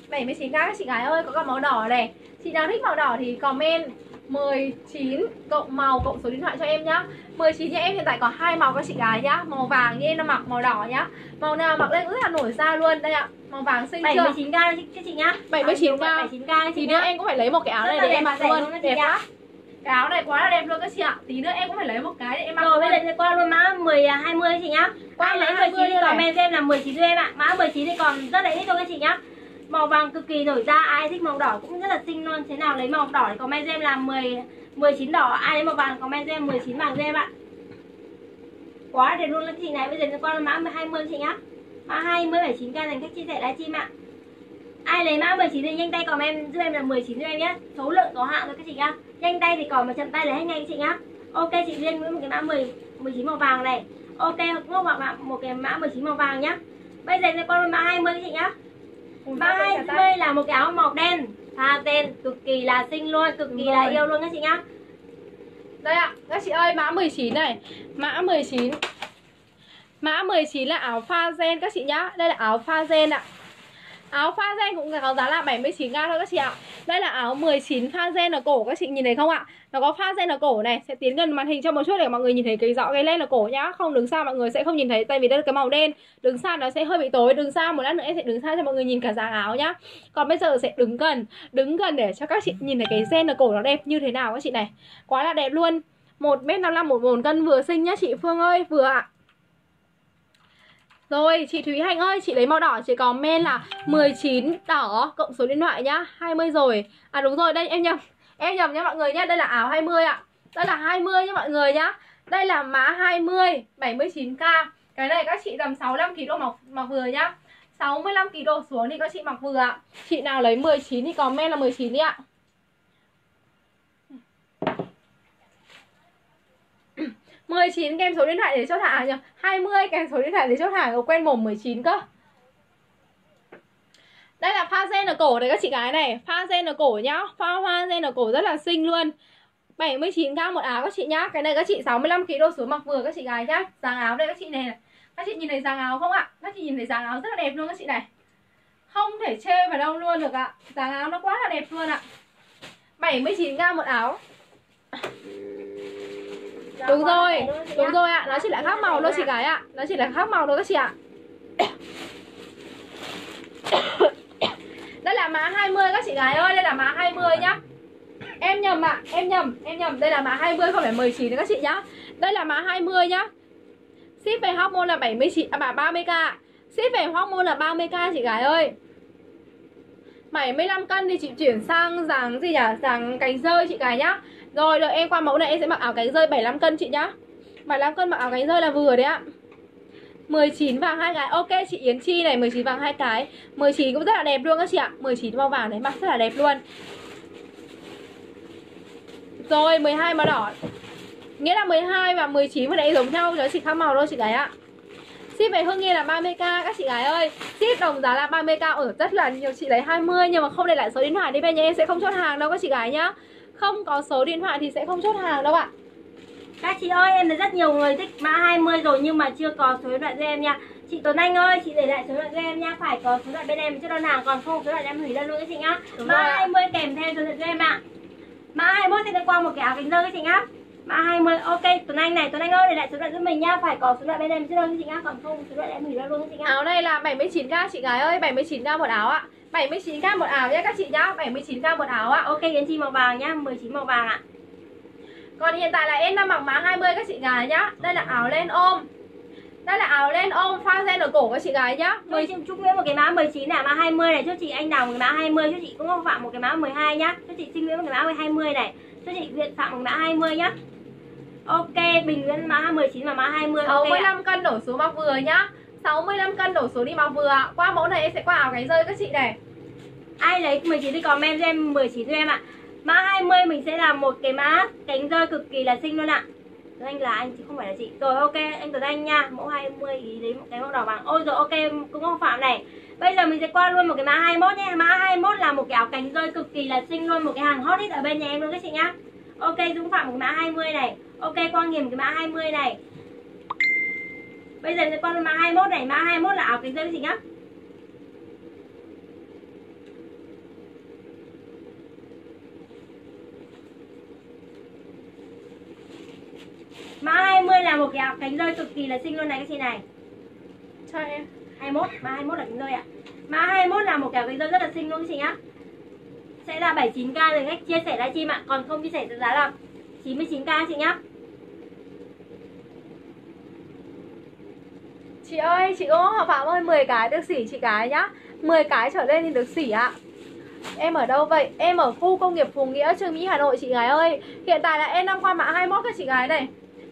bảy mươi chín nghìn các chị gái ơi, có cả màu đỏ này. Chị nào thích màu đỏ thì comment mười chín cộng màu cộng số điện thoại cho em nhá. mười chín nhà em hiện tại có hai màu các chị gái nhá. Màu vàng như em đang mặc, màu đỏ nhá. Màu nào mặc lên rất là nổi da luôn đây ạ. Màu vàng xinh chưa? bảy mươi chín nghìn các chị nhá. bảy mươi chín nghìn. Tí nữa em cũng phải lấy một cái áo này để em mặc luôn. Đẹp lắm. Cái áo này quá là đẹp luôn các chị ạ. Tí nữa em cũng phải lấy một cái để em mặc. Rồi bây giờ sẽ qua luôn mã mười hai mươi các chị nhá. Ai lấy mười chín thì comment cho em là mười chín cho em ạ. Mã mười chín thì còn rất là ít thôi các chị nhá. Màu vàng cực kỳ nổi da, ai thích màu đỏ cũng rất là xinh luôn. Thế nào lấy màu đỏ thì comment cho em là mười chín đỏ, ai lấy màu vàng comment cho em mười chín vàng cho em ạ. Quá đẹp luôn các chị này. Bây giờ sẽ qua mã hai mươi chị nhá. Mã hai mươi bảy mươi chín nghìn dành cách chia sẻ livestream ạ. Ai lấy mã mười chín thì nhanh tay comment giúp em là mười chín cho em nhé. Số lượng có hạn rồi các chị nhá. Nhanh tay thì còn mà chậm tay lấy hết ngay các chị nhá. Ok chị Liên Nguyễn một cái mã mười, mười chín màu vàng này. Ok Ngọc bạn một cái mã mười chín màu vàng nhá. Bây giờ sẽ qua mã hai mươi các chị nhá. Mã hai mươi là một cái áo màu đen, pha đen cực kỳ là xinh luôn, cực kỳ là yêu luôn các chị nhá. Đây ạ, các chị ơi mã mười chín này, mã mười chín. Mã mười chín là áo pha gen các chị nhá. Đây là áo pha gen ạ. Áo pha gen cũng có giá là bảy mươi chín nghìn thôi các chị ạ. Đây là áo mười chín pha gen ở cổ các chị nhìn thấy không ạ? Nó có pha gen ở cổ này, sẽ tiến gần màn hình cho một chút để mọi người nhìn thấy cái rõ cái len ở cổ nhá. Không đứng xa mọi người sẽ không nhìn thấy tại vì đây là cái màu đen. Đứng xa nó sẽ hơi bị tối, đứng xa một lát nữa em sẽ đứng xa cho mọi người nhìn cả dáng áo nhá. Còn bây giờ sẽ đứng gần, đứng gần để cho các chị nhìn thấy cái gen ở cổ nó đẹp như thế nào các chị này. Quá là đẹp luôn. một mét năm mươi lăm một cân vừa xinh nhá chị Phương ơi, vừa ạ. Rồi, chị Thúy Hạnh ơi, chị lấy màu đỏ, chị comment là mười chín đỏ cộng số điện thoại nhá. hai mươi rồi. À đúng rồi, đây em nhầm. Em nhầm nha mọi người nhá, đây là áo hai mươi ạ. Đây là hai mươi nha mọi người nhá. Đây là mã hai mươi, bảy mươi chín nghìn. Cái này các chị tầm sáu mươi lăm ki lô mặc, mặc vừa nhá. sáu mươi lăm ki lô xuống thì các chị mặc vừa ạ. Chị nào lấy mười chín thì comment là mười chín đi ạ. mười chín kèm số điện thoại để chốt hàng nhỉ. hai mươi kèm số điện thoại để chốt hàng, quen mồm mười chín cơ. Đây là pha gen ở cổ đấy các chị gái này, pha gen ở cổ nhá. Pha hoa gen ở cổ rất là xinh luôn. bảy mươi chín nghìn một áo các chị nhá. Cái này các chị sáu mươi lăm ki lô xuống mặc vừa các chị gái nhá. Dáng áo đây các chị này. Các chị nhìn thấy dáng áo không ạ? Các chị nhìn thấy dáng áo rất là đẹp luôn các chị này. Không thể chê vào đâu luôn được ạ. Dáng áo nó quá là đẹp luôn ạ. bảy mươi chín nghìn một áo. Đúng rồi, đúng rồi ạ, nó chỉ là khác màu thôi chị gái ạ. Nó chỉ là khác màu thôi các chị ạ. Đây là má hai mươi các chị gái ơi, đây là má hai mươi nhá. Em nhầm ạ, à, em nhầm, em nhầm, đây là má hai mươi không phải mười chín đấy các chị nhá. Đây là má hai mươi nhá. Ship về hormone là bảy mươi chín à ba mươi k. Ship về hormone là ba mươi k chị gái ơi. bảy mươi lăm cân thì chị chuyển sang dáng gì nhỉ? Dáng cánh rơi chị gái nhá. Rồi đợi em qua mẫu này em sẽ mặc áo cánh rơi bảy mươi lăm cân chị nhá. bảy mươi lăm cân mặc áo cánh rơi là vừa đấy ạ. mười chín vàng hai cái. Ok chị Yến Chi này, mười chín vàng hai cái. mười chín cũng rất là đẹp luôn các chị ạ. mười chín màu vàng đấy mặc rất là đẹp luôn. Rồi mười hai màu đỏ. Nghĩa là mười hai và mười chín vừa nãy giống nhau, nó chỉ khác màu thôi chị gái ạ. Ship về Hương Yên là ba mươi k các chị gái ơi. Ship đồng giá là ba mươi k. Ở rất là nhiều chị lấy hai mươi nhưng mà không để lại số điện thoại đi bên nhà em sẽ không chốt hàng đâu các chị gái nhá. Không có số điện thoại thì sẽ không chốt hàng đâu ạ. Các chị ơi, em thấy rất nhiều người thích mã hai mươi rồi nhưng mà chưa có số điện thoại cho em nha. Chị Tuấn Anh ơi, chị để lại số điện thoại cho em nha. Phải có số điện thoại bên em cho đơn hàng, còn không số điện thoại em hủy đơn luôn các chị nhá. Mã hai mươi kèm theo số điện thoại cho em ạ. Mã hai mươi sẽ qua một cái áo cánh rơi các chị nhá. Mã hai mươi, ok Tuấn Anh này, Tuấn Anh ơi để lại số điện thoại cho mình nha. Phải có số điện thoại bên em cho đơn chị nhá, còn không số điện thoại em hủy đơn luôn các chị nhá. Áo này là bảy mươi chín k chị gái ơi, bảy mươi chín k một áo ạ. bảy mươi chín k một áo nhá các chị nhá, bảy mươi chín k một áo ạ. Ok Yến Chi màu vàng nhá, mười chín màu vàng ạ. Còn hiện tại là em đang mặc má hai mươi các chị gái nhá. Đây là áo len ôm. Đây là áo len ôm pha ren ở cổ các chị gái nhá. mười... Chúc, chúc Nguyễn một cái má mười chín này, má hai mươi này, cho chị Anh Đào một cái má hai mươi, cho chị cũng không Phạm một cái má mười hai nhá. Cho chị Trinh Nguyễn một cái má hai mươi này, cho chị Việt Phạm một cái má hai mươi nhá. Ok, Bình Nguyễn má mười chín và má hai mươi. sáu mươi lăm okay cân đổ số mặc vừa nhá. sáu mươi lăm cân đổ số đi mặc vừa. Qua mẫu này em sẽ qua áo cái rơi các chị này. Ai lấy mười chín thì comment cho em mười chín cho em ạ. Mã hai mươi mình sẽ làm một cái mã cánh rơi cực kỳ là xinh luôn ạ. Tuấn Anh là anh chứ không phải là chị. Rồi ok anh Tuấn Anh nha. Mẫu hai mươi ý lấy một cái màu đỏ vàng. Ôi rồi ok cũng không Phạm này. Bây giờ mình sẽ qua luôn một cái mã hai mươi mốt nha. Mã hai mươi mốt là một cái áo cánh rơi cực kỳ là xinh luôn. Một cái hàng hot hit ở bên nhà em luôn các chị nhá. Ok Dũng Phạm một cái mã hai mươi này. Ok Quang Nghiền một cái mã hai mươi này. Bây giờ mình sẽ qua luôn mã hai mươi mốt này. Mã hai mươi mốt là áo cánh rơi các chị nhá. Mã hai mươi là một cái áo cánh rơi cực kỳ là xinh luôn này các chị này. Cho em hai mươi mốt, mã hai mươi mốt là cánh rơi ạ. Mã hai mươi mốt là một cái áo cánh rơi rất là xinh luôn các chị nhá. Sẽ là bảy mươi chín k rồi cách chia sẻ livestream ạ, còn không chia sẻ giá là chín mươi chín k các chị nhá. Chị ơi, chị Ô Hà Phạm ơi, mười cái được xỉ chị gái nhá. mười cái trở lên thì được xỉ ạ. Em ở đâu vậy? Em ở khu công nghiệp Phú Nghĩa, Trương Mỹ, Hà Nội chị gái ơi. Hiện tại là em đang qua mã hai mươi mốt các chị gái này.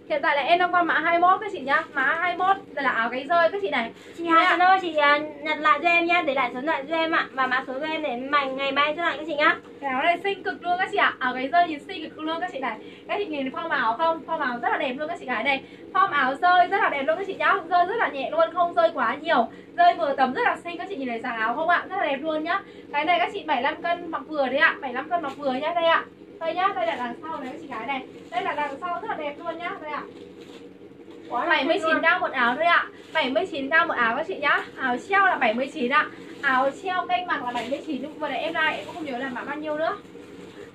Hiện tại là em đang qua mã hai mươi mốt các chị nhá. Mã hai mươi mốt đây là áo cánh rơi các chị này. Chị Hà Trần ơi, chị nhặt lại cho em nhá, để lại số điện thoại cho em ạ và mã số cho em để mảnh ngày mai cho lại các chị nhá. Cái áo này xinh cực luôn các chị ạ. À. Áo cánh rơi nhìn xinh cực luôn các chị này. Các chị nhìn form áo không? Form áo rất là đẹp luôn các chị gái này. Form áo rơi rất là đẹp luôn các chị nhá. Rơi rất là nhẹ luôn, không rơi quá nhiều. Rơi vừa tầm rất là xinh các chị nhìn này, dáng áo không ạ? Rất là đẹp luôn nhá. Cái này các chị bảy mươi lăm cân mặc vừa đấy ạ. bảy mươi lăm cân mặc vừa nhá đây ạ. Đây nhá, đây là đằng sau này các chị gái này. Đây là đằng sau rất là đẹp luôn nhá. Đây ạ. bảy mươi chín k một áo thôi ạ. bảy mươi chín k một áo các chị nhá. Áo treo là bảy mươi chín ạ. Áo treo canh mặc là bảy mươi chín nhưng vừa nãy em ra em cũng không nhớ là mã bao nhiêu nữa.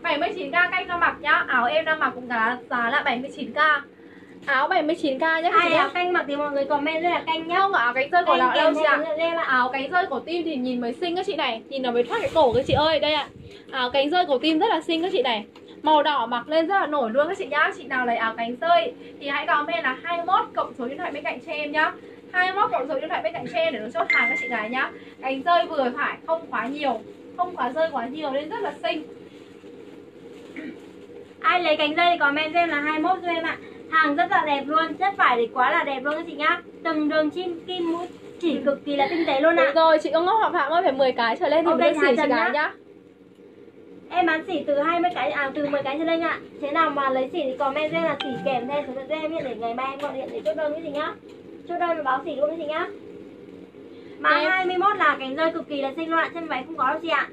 bảy mươi chín k canh đang mặc nhá. Áo em đang mặc cũng giá giá là bảy mươi chín k. Áo bảy mươi chín k nhá các chị nhá. Canh mặc thì mọi người comment rất là canh nhá. Không có áo cánh rơi của lọ đâu chị ạ. Áo cánh rơi của tim thì nhìn mới xinh các chị này, nhìn nó mới thoát cái cổ các chị ơi. Đây ạ. Áo cánh rơi của tim rất là xinh các chị này. Màu đỏ mặc lên rất là nổi luôn các chị nhá. Chị nào lấy áo cánh rơi thì hãy comment là hai mươi mốt cộng số điện thoại bên cạnh cho em nhá. hai mươi mốt cộng số điện thoại bên cạnh cho em để nó chốt hàng các chị gái nhá. Cánh rơi vừa phải, không quá nhiều, không quá rơi quá nhiều nên rất là xinh. Ai lấy cánh rơi thì comment cho em là hai mươi mốt cho em ạ. Hàng rất là đẹp luôn, chất vải thì quá là đẹp luôn các chị nhá. Từng đường chim kim mũi chỉ cực kỳ là tinh tế luôn ạ. Được rồi, chị có ngốc Họp Phạm ơi, phải mười cái trở lên thì okay, mới xỉ chị gái nhá. Em bán xỉ từ hai mươi cái, à từ mười cái cho lên ạ. Thế nào mà lấy xỉ thì comment cho em là xỉ kèm theo số điện thoại em nhé, để ngày mai em gọi điện để chốt đơn cái gì nhá. Chốt đơn và báo xỉ luôn cái gì nhá. Mã hai mươi mốt là cánh rơi cực kỳ là xinh luôn ạ, chân váy không có đâu chị ạ.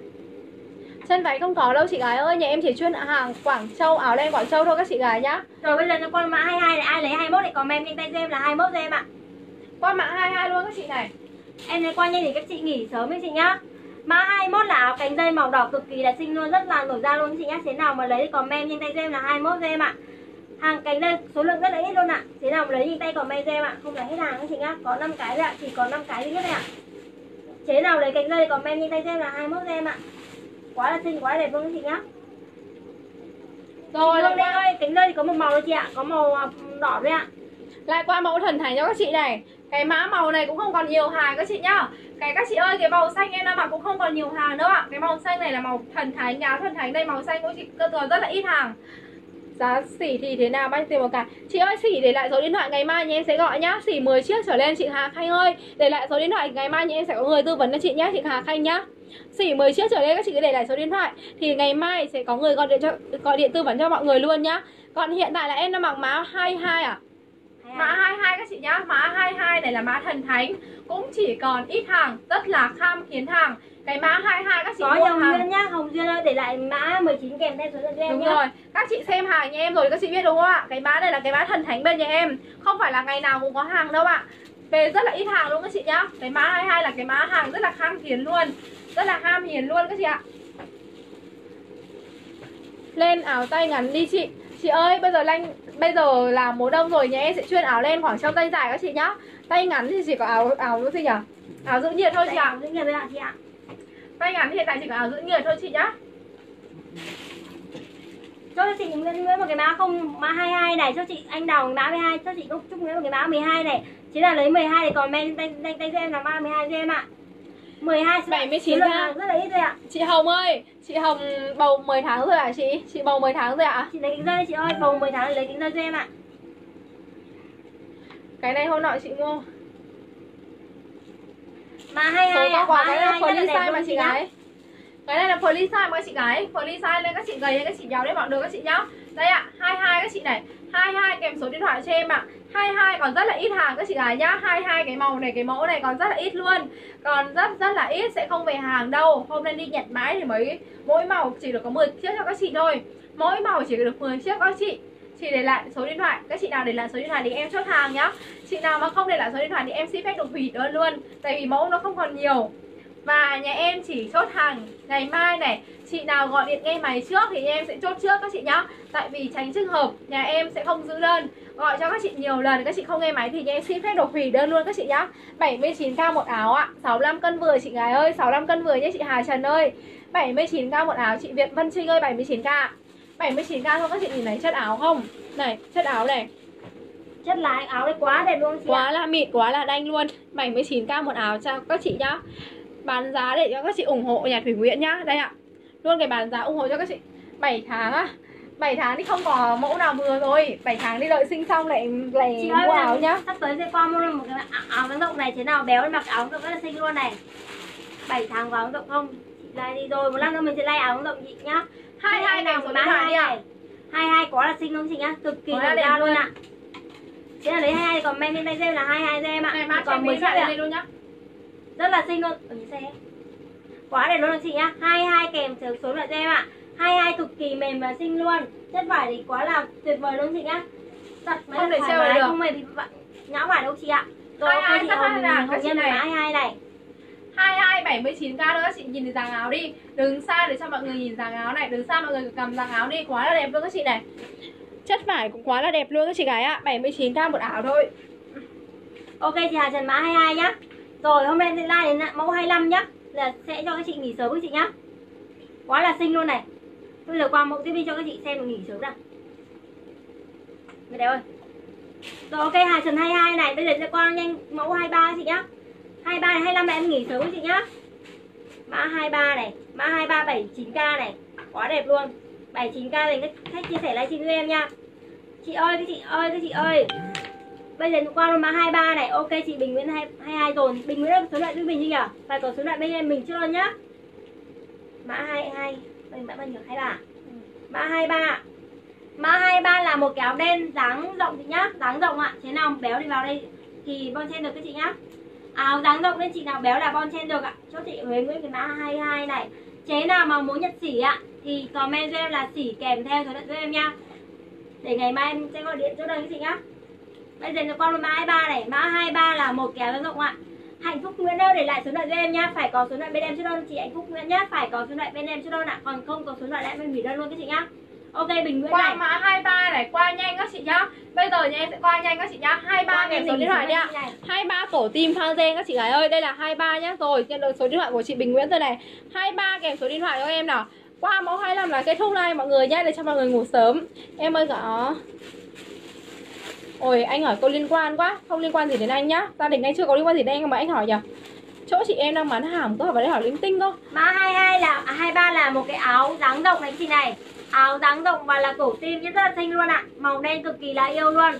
Chân váy không có đâu chị gái ơi, nhà em chỉ chuyên hàng Quảng Châu, áo len Quảng Châu thôi các chị gái nhá. Rồi bây giờ nó qua mã hai mươi hai này, ai lấy hai mươi mốt thì comment nhanh tay cho em là hai mươi mốt cho em ạ. Qua mã hai mươi hai luôn các chị này. Em lấy qua nhanh để các chị nghỉ sớm với chị nhá. Mã hai mươi mốt là áo cánh dây màu đỏ cực kỳ là xinh luôn, rất là nổi da luôn chị nhá. Thế nào mà lấy thì comment nhanh tay cho em là hai mươi mốt cho em ạ. Hàng cánh đây số lượng rất là ít luôn ạ. À. Thế nào lấy nhìn tay còn may cho em ạ, à. Không lấy hết hàng anh chị nhá. Có năm cái ạ, à. Chỉ có năm cái duy nhất ạ. À. Chế nào lấy cánh dây còn em nhìn tay cho em là hai mươi mốt em ạ. À. Quá là xinh, quá là đẹp luôn chị nhá. Rồi hôm nay cánh dây thì có một màu thôi chị ạ, à. Có màu đỏ đấy ạ. À. Lại qua mẫu thần thánh cho các chị này. Cái mã màu này cũng không còn nhiều hàng các chị nhá. Cái các chị ơi, cái màu xanh em đang mặc cũng không còn nhiều hàng nữa ạ. À. Cái màu xanh này là màu thần thánh, áo thần thánh đây màu xanh của chị cơ rất là ít hàng. Giá xỉ thì thế nào bao nhiêu tiền một cái? Chị ơi, xỉ để lại số điện thoại, ngày mai nhé em sẽ gọi nhá. Xỉ mười chiếc trở lên chị Hà Khanh ơi. Để lại số điện thoại, ngày mai nhé em sẽ có người tư vấn cho chị nhá, chị Hà Khanh nhá. Xỉ mười chiếc trở lên các chị cứ để lại số điện thoại thì ngày mai sẽ có người gọi điện cho gọi điện tư vấn cho mọi người luôn nhá. Còn hiện tại là em đang mặc má hai mươi hai à? Mã hai mươi hai các chị nhá. Mã hai mươi hai này là mã thần thánh, cũng chỉ còn ít hàng, rất là kham hiếm hàng. Cái mã hai mươi hai các chị có Hồng Duyên nhá. Hồng Duyên ơi, để lại mã mười chín kèm theo số điện thoại em nhá. Đúng rồi. Các chị xem hàng nhà em rồi các chị biết đúng không ạ? Cái mã này là cái mã thần thánh bên nhà em, không phải là ngày nào cũng có hàng đâu ạ. Về rất là ít hàng luôn các chị nhá. Cái mã hai mươi hai là cái mã hàng rất là kham hiếm luôn, rất là ham hiếm luôn các chị ạ. Lên áo tay ngắn đi chị. Chị ơi, bây giờ lanh bây giờ là mùa đông rồi nhé, em sẽ chuyên áo len khoảng trong tay dài các chị nhá. Tay ngắn thì chỉ có áo áo gì nhỉ? Áo giữ nhiệt thôi chị ạ. Giữ nhiệt thôi ạ chị ạ. Tay ngắn hiện tại chỉ có áo giữ nhiệt thôi chị nhá. Cho chị Nguyễn một cái má không má hai mươi hai này, cho chị anh Đào má hai mươi hai, cho chị Cúc Trúc Nguyễn một cái má mười hai này. Chính là lấy mười hai để comment tay tay tay cho em là má mười hai cho em ạ. mười hai, bảy mươi chín tháng rất là ít thôi ạ. Chị Hồng ơi, chị Hồng bầu mười tháng rồi ạ à, chị? Chị bầu mười tháng rồi ạ? À? Chị lấy kính dây chị ơi, bầu mười tháng lấy kính dây cho em ạ. À. Cái này hôm nọ chị mua. Mà hai mươi hai ạ, mà hai mươi hai rất là đẹp luôn chị gái. Cái này là police size mọi chị gái, police size lên các chị gầy hay các chị béo đấy bọn được các chị nhá. Đây ạ, à, hai mươi hai các chị này, hai mươi hai kèm số điện thoại cho em ạ. À. hai mươi hai còn rất là ít hàng các chị gái nhá. hai mươi hai cái màu này, cái mẫu này còn rất là ít luôn. Còn rất rất là ít, sẽ không về hàng đâu. Hôm nay đi nhặt mãi thì mới mỗi màu chỉ được có mười chiếc cho các chị thôi. Mỗi màu chỉ được mười chiếc các chị. Chị để lại số điện thoại, các chị nào để lại số điện thoại thì em chốt hàng nhá. Chị nào mà không để lại số điện thoại thì em ship hết được hủy đơn luôn. Tại vì mẫu nó không còn nhiều. Và nhà em chỉ chốt hàng ngày mai này. Chị nào gọi điện nghe máy trước thì em sẽ chốt trước các chị nhá. Tại vì tránh trường hợp nhà em sẽ không giữ đơn. Gọi cho các chị nhiều lần các chị không nghe máy thì nhà em xin phép độc hủy đơn luôn các chị nhá. bảy mươi chín nghìn một áo ạ. sáu mươi lăm cân vừa chị gái ơi, sáu mươi lăm cân vừa nhé chị Hà Trần ơi. bảy mươi chín nghìn một áo chị Việt Vân Trinh ơi, bảy mươi chín nghìn. bảy mươi chín nghìn thôi các chị, nhìn thấy chất áo không? Này, chất áo này. Chất lái áo này quá đẹp luôn chị. Quá là mịn, quá là đanh luôn. bảy mươi chín nghìn một áo cho các chị nhá. Bán giá để cho các chị ủng hộ nhà Thủy Nguyễn nhá. Đây ạ. Luôn cái bán giá ủng hộ cho các chị. bảy tháng á. bảy tháng thì không có mẫu nào vừa rồi. bảy tháng đi đợi sinh xong lại lại chị mua ơi, áo nhá. Sắp tới sẽ qua mua một cái áo rộng này, thế nào béo mặc áo rộng rất là xinh luôn này. bảy tháng có áo rộng không? Chị lại đi rồi, một lát nữa mình sẽ lay áo rộng chị nhá. hai mươi hai này, hai mươi hai này. hai mươi hai quá là xinh không chị nhá. Cực kỳ đẹp luôn ạ. Thế là lấy hai mươi hai còn men lên tay em là hai mươi hai cho em ạ. Này, còn mười lại lên luôn nhá. Rất là xinh luôn. Ở xe. Quá đẹp luôn anh chị nhá. hai mươi hai kèm số số lại cho em ạ. hai mươi hai cực kỳ mềm và xinh luôn. Chất vải thì quá là tuyệt vời luôn chị nhá. Giặt mấy không để xe vải không mềm thì nhão vải đâu chị ạ. Rồi ok chị Hồng là các chị này. hai mươi hai này. hai mươi hai bảy mươi chín nghìn nữa các chị, nhìn thấy dáng áo đi. Đứng xa để cho mọi người nhìn dáng áo này, đứng xa mọi người cầm dáng áo đi, quá là đẹp luôn các chị này. Chất vải cũng quá là đẹp luôn các chị gái ạ. bảy mươi chín nghìn một áo thôi. Ok chị Hà Trần mã hai mươi hai nhá. Rồi hôm nay em sẽ like đến mẫu hai mươi lăm nhá. Là sẽ cho các chị nghỉ sớm các chị nhá. Quá là xinh luôn này. Tôi lượt qua mẫu tiếp đi cho các chị xem và nghỉ sớm nào. Người đẹp ơi. Rồi ok Hà Trần hai mươi hai này, bây giờ sẽ qua nhanh mẫu hai mươi ba các chị nhá. hai mươi ba này, hai mươi lăm này em nghỉ sớm các chị nhá. Mã hai mươi ba này, mã hai mươi ba bảy mươi chín nghìn này, quá đẹp luôn. bảy mươi chín nghìn này khách chia sẻ livestream cho em nha. Chị ơi, các chị ơi, các chị ơi. Bây giờ qua luôn mã hai mươi ba này. Ok chị Bình Nguyễn hai mươi hai rồi. Bình Nguyễn số loại với mình chứ nhỉ? Phải có số loại bên em mình trước luôn nhá. Mã hai mươi hai. Mình mã bao nhiêu? hai mươi ba. Ừ. Mã hai mươi ba. Mã hai mươi ba là một cái áo đen dáng rộng chị nhá, dáng rộng ạ. À. Thế nào béo đi vào đây thì bon chen được các chị nhá. Áo dáng rộng nên chị nào béo là bon chen được ạ. À. Cho chị Huế Nguyễn cái mã hai mươi hai này. Chế nào mà muốn nhặt xỉ ạ à, thì comment cho em là xỉ kèm theo số điện cho em nha. Để ngày mai em sẽ gọi điện cho đơn các chị nhá. Bây giờ là con mã hai mươi ba này, mã hai mươi ba là một kéo rộng ạ. Hạnh Phúc Nguyễn ơi, để lại số điện cho em nhá, phải có số điện bên em cho đơn chị Hạnh Phúc Nguyễn nhá, phải có số điện bên em cho đơn ạ, còn không có số điện lại bên mình đơn luôn các chị nhá. Ok, Bình Nguyễn qua này. Mã hai ba này, qua nhanh các chị nhá. Bây giờ nhà em sẽ qua nhanh các chị nhá. hai ba em số điện thoại đi ạ. hai ba tổ team Phan Gen các chị gái ơi, đây là hai ba nhá. Rồi, nhận được số điện thoại của chị Bình Nguyễn rồi này. hai ba kèm số điện thoại cho em nào. Qua mẫu hai lăm là kết thúc này mọi người nhá, để cho mọi người ngủ sớm. Em ơi có. Ôi anh hỏi câu liên quan quá, không liên quan gì đến anh nhá. Gia đình anh chưa có liên quan gì đến anh mà anh hỏi nhỉ? Chỗ chị em đang bán hàng có phải đây hỏi linh tinh không? Mà hai hai là à, hai ba là một cái áo dáng rộng này chị này. Áo dáng rộng và là cổ tim rất là xinh luôn ạ. À. Màu đen cực kỳ là yêu luôn.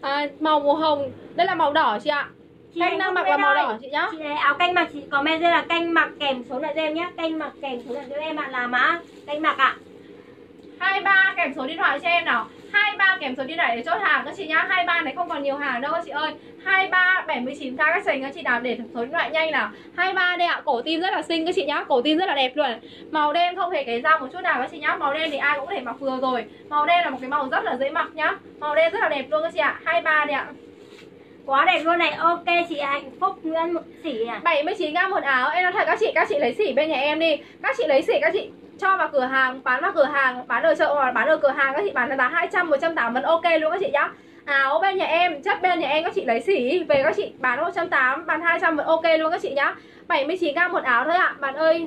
À, màu màu hồng, đây là màu đỏ chị ạ. Chị canh đang mặc là màu đỏ chị nhá. Chị này áo canh mặc chị comment đây là canh mặc kèm số điện thoại em nhá. Canh mặc kèm số điện thoại em ạ, là mã canh mặc ạ. hai ba kèm số điện thoại cho em nào. hai ba kèm số điện thoại để chốt hàng các chị nhá. hai ba này không còn nhiều hàng đâu các chị ơi. hai ba bảy mươi chín k các sành các chị nào để số điện thoại nhanh nào. hai ba đây ạ, à, cổ tim rất là xinh các chị nhá, cổ tim rất là đẹp luôn. Màu đen không thể kể ra một chút nào các chị nhá. Màu đen thì ai cũng có thể mặc vừa rồi. Màu đen là một cái màu rất là dễ mặc nhá. Màu đen rất là đẹp luôn các chị ạ. À. hai ba đây ạ. À. Quá đẹp luôn này. Ok chị Hạnh Phúc Nguyễn một sỉ à. bảy mươi chín nghìn một áo. Em nói thật các chị, các chị lấy sỉ bên nhà em đi. Các chị lấy sỉ các chị cho vào cửa hàng, bán vào cửa hàng, bán ở chợ hoặc bán ở cửa hàng các chị bán giá hai trăm, một trăm tám mươi vẫn ok luôn các chị nhá. Áo bên nhà em, chất bên nhà em các chị lấy sỉ về các chị bán một trăm tám mươi, bán hai trăm vẫn ok luôn các chị nhá. bảy mươi chín nghìn một áo thôi ạ. À. Bạn ơi.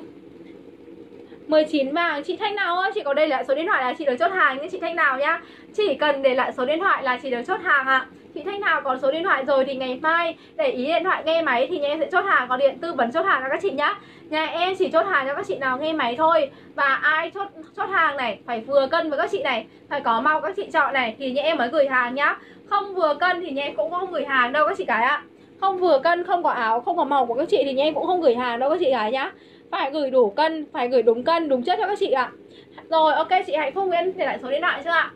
mười chín vàng chị Thanh nào ơi, chị có đây lại số điện thoại là chị được chốt hàng nhé chị Thanh nào nhá. Chỉ cần để lại số điện thoại là chị được chốt hàng ạ. À. Chị Thanh nào có số điện thoại rồi thì ngày mai để ý điện thoại nghe máy thì nhà em sẽ chốt hàng, có điện tư vấn chốt hàng cho các chị nhá. Nhà em chỉ chốt hàng cho các chị nào nghe máy thôi. Và ai chốt chốt hàng này phải vừa cân với các chị này, phải có mau các chị chọn này thì nhà em mới gửi hàng nhá. Không vừa cân thì nhà em cũng không gửi hàng đâu các chị gái ạ. À. Không vừa cân, không có áo, không có màu của các chị thì nhà em cũng không gửi hàng đâu các chị gái nhá. Phải gửi đủ cân, phải gửi đúng cân, đúng chất cho các chị ạ. À. Rồi ok chị Hạnh Phúc Nguyễn để lại số điện thoại chưa ạ? À?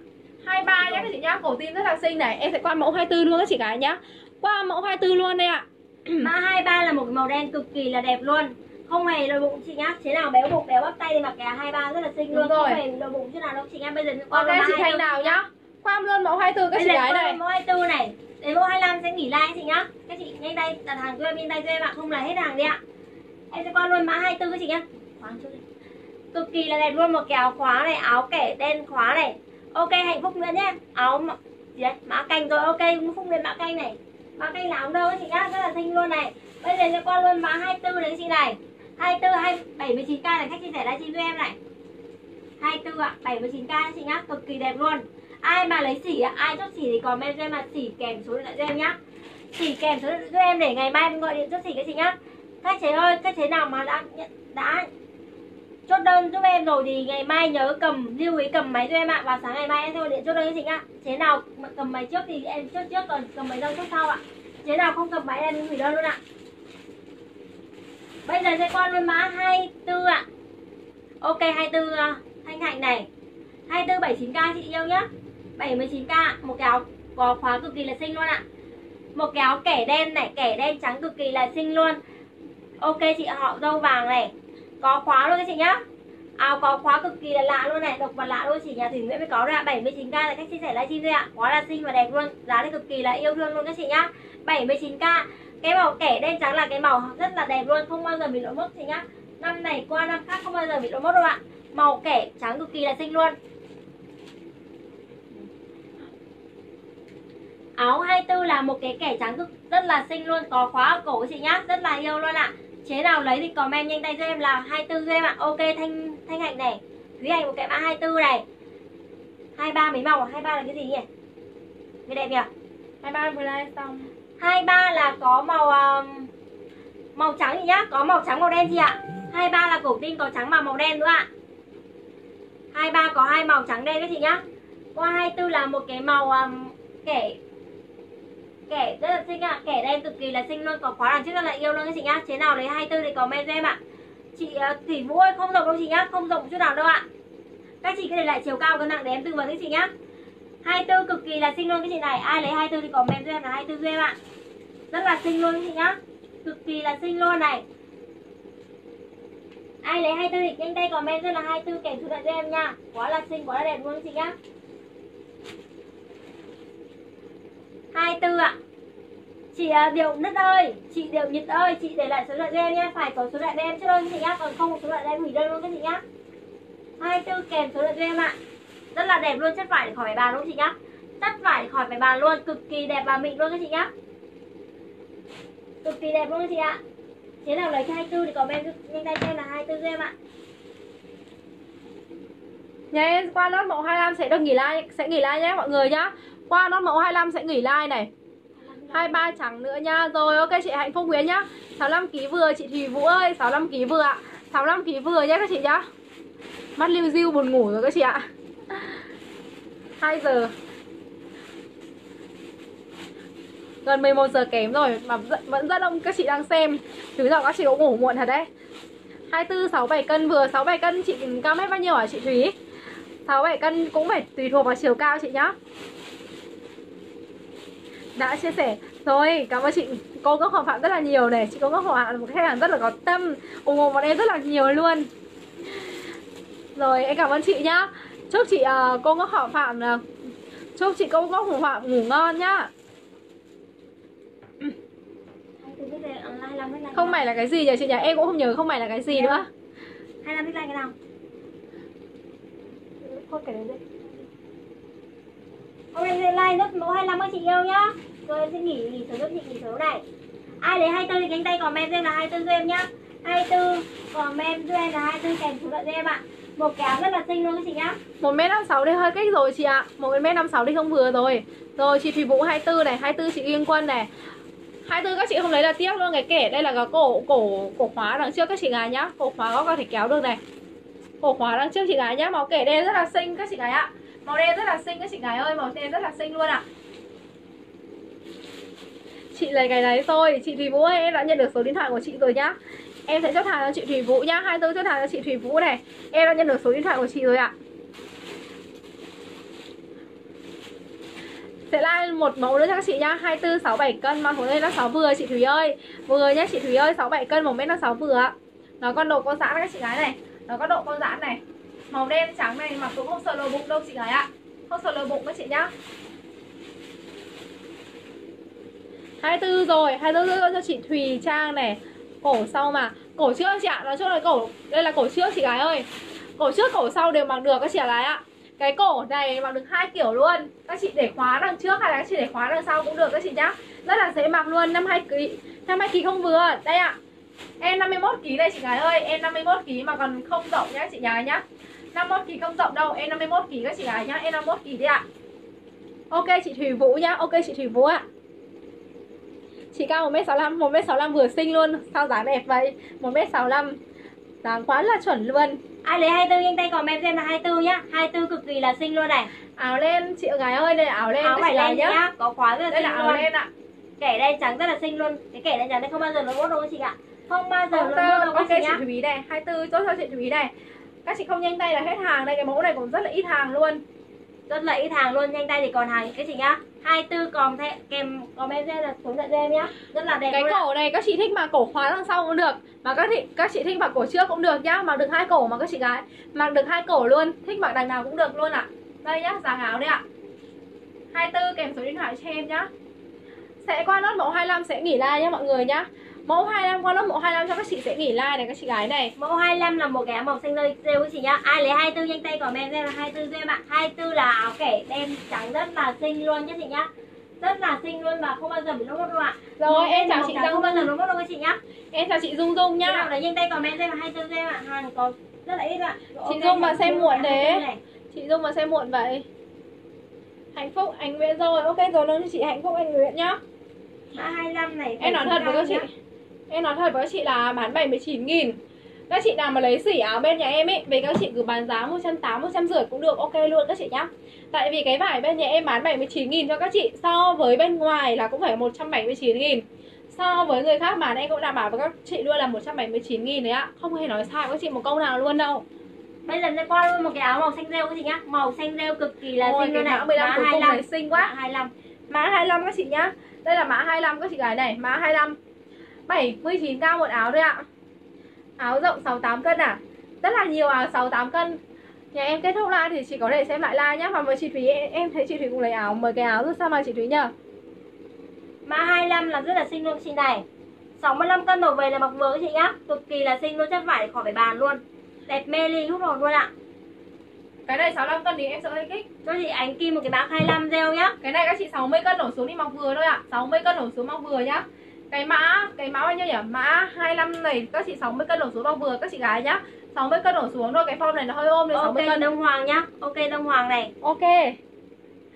hai ba nhá các chị nhá, cổ tim rất là xinh này, em sẽ qua mẫu hai tư luôn các chị gái nhá. Qua mẫu hai tư luôn đây ạ. À. Mã hai ba là một cái màu đen cực kỳ là đẹp luôn. Không hề lồi bụng chị nhá. Thế nào béo bụng béo bắp tay thì mặc cái hai ba rất là xinh luôn. Không hề lồi bụng chút nào đâu chị nhá. Bây giờ qua okay, mẫu chị Thanh nào nhá. Qua luôn mẫu hai tư các chị gái này. Mẫu hai tư này, đến mẫu hai lăm sẽ nghỉ live chị nhá. Các chị nhanh tay đặt hàng cho em bên tay cho em ạ, không là hết hàng đi ạ. Em sẽ qua luôn mã hai tư các chị nhá. Khoáng chút đi. Cực kỳ là đẹp luôn, một cái áo khóa này, áo kẻ đen khóa này. Ok Hạnh Phúc Nguyễn nhé. Áo gì đấy? Mã canh rồi. Ok không lên mã canh này. Mã canh là áo đâu các chị nhá, rất là xinh luôn này. Bây giờ sẽ qua luôn mã hai tư đấy các chị này. hai tư, hai bảy mươi chín k này, khách chia sẻ livestream cho em này. hai tư ạ, à, bảy mươi chín k các chị nhá, cực kỳ đẹp luôn. Ai mà lấy sỉ, ai chốt sỉ thì comment cho em là sỉ kèm số điện thoại cho em nhá. Sỉ kèm số điện thoại cho em để ngày mai em gọi điện chốt sỉ các chị nhá. Các chế ơi, các chế nào mà đã đã chốt đơn giúp em rồi thì ngày mai nhớ cầm lưu ý cầm máy cho em ạ. Và sáng ngày mai em sẽ gọi điện chốt đơn cho chị ạ. Chế nào cầm máy trước thì em chốt trước, còn cầm máy đâu chốt sau ạ. Chế nào không cầm máy em hủy đơn luôn ạ. Bây giờ sẽ qua luôn mã hai tư ạ. Ok hai tư Thanh Hạnh này. hai tư bảy mươi chín k chị yêu nhá. bảy mươi chín k một cái áo có khóa cực kỳ là xinh luôn ạ. Một cái áo kẻ đen này, kẻ đen trắng cực kỳ là xinh luôn. Ok chị Họ Dâu Vàng này, có khóa luôn các chị nhá. Áo có khóa cực kỳ là lạ luôn này, độc và lạ luôn, chỉ nhà Thủy Nguyễn mới có rồi ạ. bảy mươi chín k là cách chia sẻ livestream thôi ạ. Quá là xinh và đẹp luôn, giá thì cực kỳ là yêu thương luôn các chị nhá. bảy mươi chín k. Cái màu kẻ đen trắng là cái màu rất là đẹp luôn, không bao giờ bị lỗi mốt chị nhá. Năm này qua năm khác không bao giờ bị lỗi mốt đâu ạ. Màu kẻ trắng cực kỳ là xinh luôn. Áo hai tư là một cái kẻ trắng rất là xinh luôn, có khóa ở cổ các chị nhá, rất là yêu luôn ạ. Chế nào lấy thì comment nhanh tay cho em là hai tư cho em ạ. Ok Thanh Thanh Hạnh này. Thúy Hạnh một cái mã hai tư này. hai ba mấy màu? hai ba là cái gì nhỉ? Cái đẹp nhỉ? hai ba vừa live xong. hai ba là có màu um, màu trắng gì nhá, có màu trắng màu đen gì ạ? hai ba là cổ tin có trắng mà màu đen nữa ạ. hai ba có hai màu trắng đen các chị nhá. Qua hai tư là một cái màu um, kẻ Kẻ rất là xinh ạ, à. Kẻ đen cực kỳ là xinh luôn, có khóa đằng trước rất là yêu luôn các chị nhá. Chế nào lấy hai tư thì comment cho em ạ. Chị Thủy Vũ ơi, không rộng đâu chị nhá, không rộng chút nào đâu ạ. Các chị cứ để lại chiều cao cân nặng để em tư vấn các chị nhá. hai tư cực kỳ là xinh luôn các chị này, ai lấy hai tư thì comment cho em là hai tư cho em ạ. Rất là xinh luôn các chị nhá, cực kỳ là xinh luôn này. Ai lấy hai tư thì nhanh tay comment cho em là hai tư kèm số điện cho em nha. Quá là xinh, quá là đẹp luôn các chị nhá. hai tư ạ. Chị Điệu Nứt ơi, chị Điệu Nhật ơi, chị để lại số điện cho em nhé. Phải có số điện cho em trước đơn chị nhá, còn không có số điện cho em hủy đơn luôn các chị nhá. hai tư kèm số điện cho em ạ. rất là đẹp luôn, chất vải khỏi máy bàn luôn chị nhá. Chất vải khỏi máy bàn luôn, cực kỳ đẹp và mịn luôn các chị nhá. Cực kỳ đẹp luôn các chị ạ. Thế nào lấy cái hai mươi tư thì comment nhanh tay cho em là hai mươi tư cho em ạ. Nhà em qua nốt mẫu hai mươi lăm sẽ được nghỉ like, sẽ nghỉ like nhé mọi người nhá. Qua nốt mẫu hai mươi lăm sẽ nghỉ like này. hai mươi ba trắng nữa nha. Rồi ok chị Hạnh Phúc Nguyễn nhá. sáu mươi lăm ki lô gam vừa chị Thùy Vũ ơi, sáu mươi lăm ki lô gam vừa ạ. sáu mươi lăm ki lô gam vừa nhé các chị nhá. Mắt lưu diêu buồn ngủ rồi các chị ạ. hai giờ. Gần mười một giờ kém rồi mà vẫn rất đông các chị đang xem. Thứ giờ các chị cũng ngủ muộn thật đấy. hai mươi tư, sáu mươi bảy cân vừa, sáu mươi bảy cân chị cao mét bao nhiêu hả chị Thúy? sáu mươi bảy cân cũng phải tùy thuộc vào chiều cao chị nhá. Đã chia sẻ. Rồi, cảm ơn chị Cô Ngốc Hòa Phạm rất là nhiều này. Chị Cô Ngốc Hòa Phạm là một khách hàng rất là có tâm, ủng hộ bọn em rất là nhiều luôn. Rồi, em cảm ơn chị nhá. Chúc chị uh, Cô Ngốc Hòa Phạm uh, Chúc chị Cô Ngốc Hòa Phạm ngủ ngon nhá. Không mày là cái gì nhỉ chị nhỉ? Em cũng không nhớ không mày là cái gì nữa. hai mươi lăm cái nào? Thôi cái đấy đi. Hôm nay sẽ like nốt mẫu hai mươi lăm các chị yêu nhá. Rồi em sẽ nghỉ nghỉ số giúp chị nghỉ số này. Ai lấy hai mươi tư thì cánh tay comment cho em là hai mươi tư cho em nhá. hai mươi tư comment cho em là hai mươi tư kèm số đợi cho em ạ. Một cái áo rất là xinh luôn các chị nhá. một mét năm mươi sáu đi hơi kích rồi chị ạ. À. một mét năm mươi sáu đi không vừa rồi. Rồi chị Thùy Vũ hai mươi tư này, hai mươi tư chị Yên Quân này. hai mươi tư các chị không lấy là tiếc luôn. Cái kể đây là cái cổ cổ cổ khóa đằng trước các chị gái nhá. Cổ khóa có thể kéo được này. Cổ khóa đằng trước chị gái nhá. Màu kể đen rất là xinh các chị gái ạ. Màu đen rất là xinh các chị gái ơi. Màu đen rất là xinh luôn ạ. À. Chị lấy cái đấy thôi. Chị Thùy Vũ ơi, em đã nhận được số điện thoại của chị rồi nhá. Em sẽ chốt hàng cho chị Thùy Vũ nhá. hai mươi tư chốt hàng cho chị Thùy Vũ này. Em đã nhận được số điện thoại của chị rồi ạ. À. Sẽ like một mẫu nữa cho các chị nhá. Hai mươi tư, sáu mươi bảy cân mà khối đây là sáu vừa chị Thùy ơi. Vừa nhá chị Thùy ơi, sáu mươi bảy cân một mét năm mươi sáu vừa ạ. Nó con độ con giãn các chị gái này. Nó có độ con giãn này. Màu đen trắng này mà cũng không sờ lờ bụng đâu chị gái ạ. Không sờ lờ bụng các chị nhá. hai mươi tư rồi, hai mươi tư cho chị Thùy Trang này. Cổ sau mà, cổ trước chị ạ, nói chung là cổ đây là cổ trước chị gái ơi. Cổ trước cổ sau đều mặc được các chị gái ạ. Cái cổ này mặc được hai kiểu luôn. Các chị để khóa đằng trước hay là các chị để khóa đằng sau cũng được các chị nhá. Rất là dễ mặc luôn. Năm mươi hai ki lô gam không vừa. Đây ạ. À. Em năm mươi mốt ki lô gam đây chị gái ơi. Em năm mươi mốt ki lô gam mà còn không rộng nhá chị gái nhá. năm mươi mốt ki lô gam không rộng đâu. Em năm mươi mốt ki lô gam các chị gái nhá. Em năm mươi mốt ki lô gam đấy ạ. À. Ok chị Thùy Vũ nhá. Ok chị Thùy Vũ ạ. À. Chị cao một mét sáu mươi lăm, một mét sáu mươi lăm vừa xinh luôn. Sao dáng đẹp vậy? một mét sáu mươi lăm. Dáng quá là chuẩn luôn. Ai lấy hai mươi tư nhanh tay comment cho em là hai mươi tư nhá. hai mươi tư cực kỳ là xinh luôn này. Áo len chị gái ơi, đây là áo len áo các chị gái nhá. nhá. Có khóa rất là đây xinh là áo luôn. Len ạ. Kẻ đen trắng rất là xinh luôn. Cái kẻ đen trắng đây không bao giờ nó vuốt đâu các chị ạ. Không bao giờ nó vuốt đâu các chị nhá. Ok chị Thúy này, hai mươi tư chốt cho chị Thúy này. Các chị không nhanh tay là hết hàng đây, cái mẫu này cũng rất là ít hàng luôn. Rất là ít hàng luôn, nhanh tay thì còn hàng các chị nhá. hai mươi tư còn thẹ, kèm comment em là số điện cho em nhá. Rất là đẹp. Cái cổ này các chị thích mà cổ khóa đằng sau cũng được, mà các chị các chị thích mặc cổ trước cũng được nhá, mặc được hai cổ mà các chị gái. Mặc được hai cổ luôn, thích mặc đằng nào cũng được luôn ạ. À. Đây nhá, dáng áo đây ạ. À. hai mươi tư kèm số điện thoại cho em nhá. Sẽ qua nốt mẫu hai mươi lăm sẽ nghỉ like nhá mọi người nhá. Mẫu hai mươi lăm qua nốt mẫu hai mươi lăm cho các chị sẽ nghỉ like này các chị gái này. Mẫu hai mươi lăm là một cái áo màu xanh rêu các chị nhá. Ai lấy hai mươi tư nhanh tay comment em là hai mươi tư cho em ạ. hai mươi tư là áo kẻ đen trắng rất là xinh luôn nhá chị nhá. Rất là xinh luôn và không bao giờ bị lỗ mất đâu ạ. Rồi em chào chị Dung, không bao giờ lỗ mất đâu các chị nhá. Em chào chị Dung Dung nhá. Nào lấy nhanh tay comment em là hai mươi tư cho em ạ. Hàng có rất là ít ạ. Chị Dung mà xem muộn thế. Chị Dung mà xem muộn vậy. Hạnh Phúc Anh Nguyễn rồi. Ok rồi luôn cho chị Hạnh Phúc Anh Nguyễn nhá. hai mươi lăm này. Em nói thật với các chị. Em nói thật với các chị là bán bảy mươi chín nghìn. Các chị nào mà lấy xỉ áo bên nhà em ấy, về các chị cứ bán giá một trăm tám mươi, một trăm rưỡi cũng được, ok luôn các chị nhá. Tại vì cái vải bên nhà em bán bảy mươi chín nghìn cho các chị. So với bên ngoài là cũng phải một trăm bảy mươi chín nghìn. So với người khác bán em cũng đảm bảo với các chị luôn là một trăm bảy mươi chín nghìn đấy ạ. Không hề nói sai với các chị một câu nào luôn đâu. Bây giờ sẽ qua luôn một cái áo màu xanh rêu các chị nhá. Màu xanh rêu cực kỳ là xinh luôn này. mười lăm cuối cùng này xinh quá. hai mươi lăm. Mã hai mươi lăm các chị nhá. Đây là mã hai mươi lăm các chị gái này. Mã hai mươi lăm bảy mươi chín nghìn một áo thôi ạ. Áo rộng sáu mươi tám cân à. Rất là nhiều áo sáu mươi tám cân. Nhà em kết thúc like thì chị có thể xem lại like nhá. Mà mời chị Thúy, em thấy chị Thúy cũng lấy áo. Mời cái áo rất sao mà chị Thúy nhờ. Mã hai mươi lăm là rất là xinh luôn chị này. Sáu mươi lăm cân đổ về là mặc vừa chị nhá. Cực kỳ là xinh luôn, chất vải khỏi phải bàn luôn. Đẹp mê ly hút hồn luôn ạ. Cái này sáu mươi lăm cân thì em sợ hơi kích. Cho chị Ánh Kim một cái bạc hai mươi lăm gieo nhá. Cái này các chị sáu mươi cân đổ xuống đi mọc vừa thôi ạ. À. sáu mươi cân đổ xuống mọc vừa nhá. Cái mã, cái mã bao nhiêu nhỉ? Mã hai mươi lăm này các chị sáu mươi cân đổ xuống mọc vừa các chị gái nhá. sáu mươi cân đổ xuống thôi, cái form này nó hơi ôm lên. sáu mươi okay, cân Đông Hoàng nhá. Ok Đông Hoàng này. Ok. hai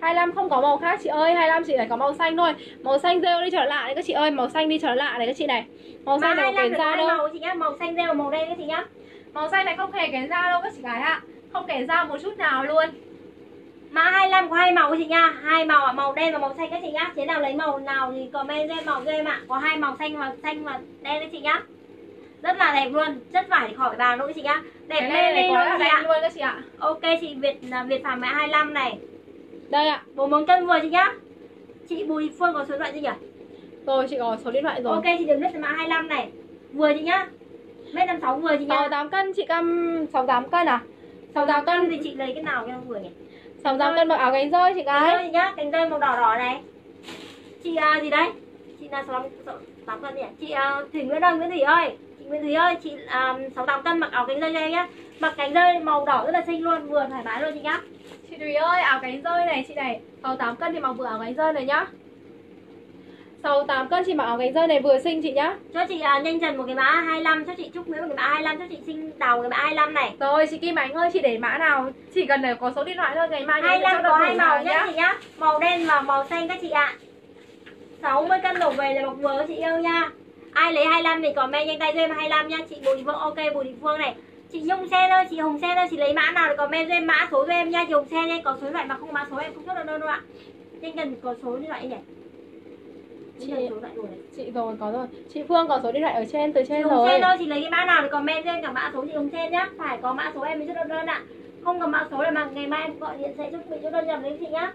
mươi lăm không có màu khác chị ơi, hai mươi lăm chị lại có màu xanh thôi. Màu xanh rêu đi trở lại đấy các chị ơi, màu xanh đi trở lại này các chị này. Màu xanh này kén da đâu. Màu chị nhá, màu xanh rêu màu đen các chị nhá. Màu xanh này không hề kén da đâu các chị gái ạ. À. Không kén da một chút nào luôn. Mã hai mươi lăm có hai màu chị nha, hai màu à, màu đen và màu xanh các chị nhá. Thế nào lấy màu nào thì comment lên màu game ạ. Có hai màu xanh và xanh và đen các chị nhá. Rất là đẹp luôn, chất vải thì khỏi bàn luôn chị nhá. Đẹp lên này, này có là đẹp luôn các chị ạ. Ok chị Việt Việt Phạm mã hai mươi lăm này. Đây ạ, bốn mươi bốn cân vừa chị nhá. Chị Bùi Phương có số điện thoại gì nhỉ? Rồi chị có số điện thoại rồi. Ok chị đừng biết mã hai mươi lăm này. Vừa chị nhá. Mét năm mươi sáu vừa chị nhá. sáu mươi tám cân chị Cam sáu mươi tám cân à? sáu mươi tám cân thì chị lấy cái nào cho vừa nhỉ? sáu mươi tám cân mặc áo cánh rơi chị gái. Cánh rơi nhá, cánh rơi màu đỏ đỏ này. Chị uh, gì đấy? Chị là sáu mươi tám cân nhỉ? Chị uh, Thủy Nguyễn ơi, Nguyễn Thủy ơi. Chị Nguyễn Thủy ơi, chị uh, sáu mươi tám cân mặc áo cánh rơi cho em nhá. Mặc cánh rơi màu đỏ rất là xinh luôn, vừa thoải mái luôn chị nhá. Chị Thùy ơi, áo cánh rơi này chị này, sáu mươi tám cân thì mặc vừa áo cánh rơi này nhá. Sáu mươi tám cân chị mặc áo cánh rơi này vừa xinh chị nhá. Cho chị uh, nhanh dần một cái mã hai mươi lăm, cho chị Trúc Nguyễn một cái mã hai mươi lăm, cho chị Sinh Đào cái mã hai mươi lăm này. Rồi chị Kim Ánh ơi, chị để mã nào chỉ cần để có số điện thoại thôi, ngày mai hai mươi lăm có hai màu nhá chị nhá. Màu đen và màu xanh các chị ạ. à. sáu mươi cân đổ về là mặc vừa chị yêu nha. Ai lấy hai mươi lăm thì comment nhanh tay cho em hai mươi lăm nhá. Chị Bùi Thị Phương, ok Bùi Thị Phương này. Chị Nhung Sen ơi, chị Hồng Sen ơi, chị lấy mã nào thì comment cho em mã số cho em nha. Chị Hồng Sen nha, có số điện thoại mà không mã số em không chốt được đâu đâu ạ. Nhanh cần có số điện thoại nhỉ? Chị số điện thoại rồi này. Chị rồi, có rồi. Chị Phương có số điện thoại ở trên, từ trên rồi. Chị Hồng Sen ơi, chị lấy cái mã nào thì comment cho em cả mã số chị Hồng Sen nhá. Phải có mã số em mới chốt đơn đơn ạ. Không có mã số là mà ngày mai em gọi điện sẽ giúp mình chốt đơn nhầm đấy chị nhá.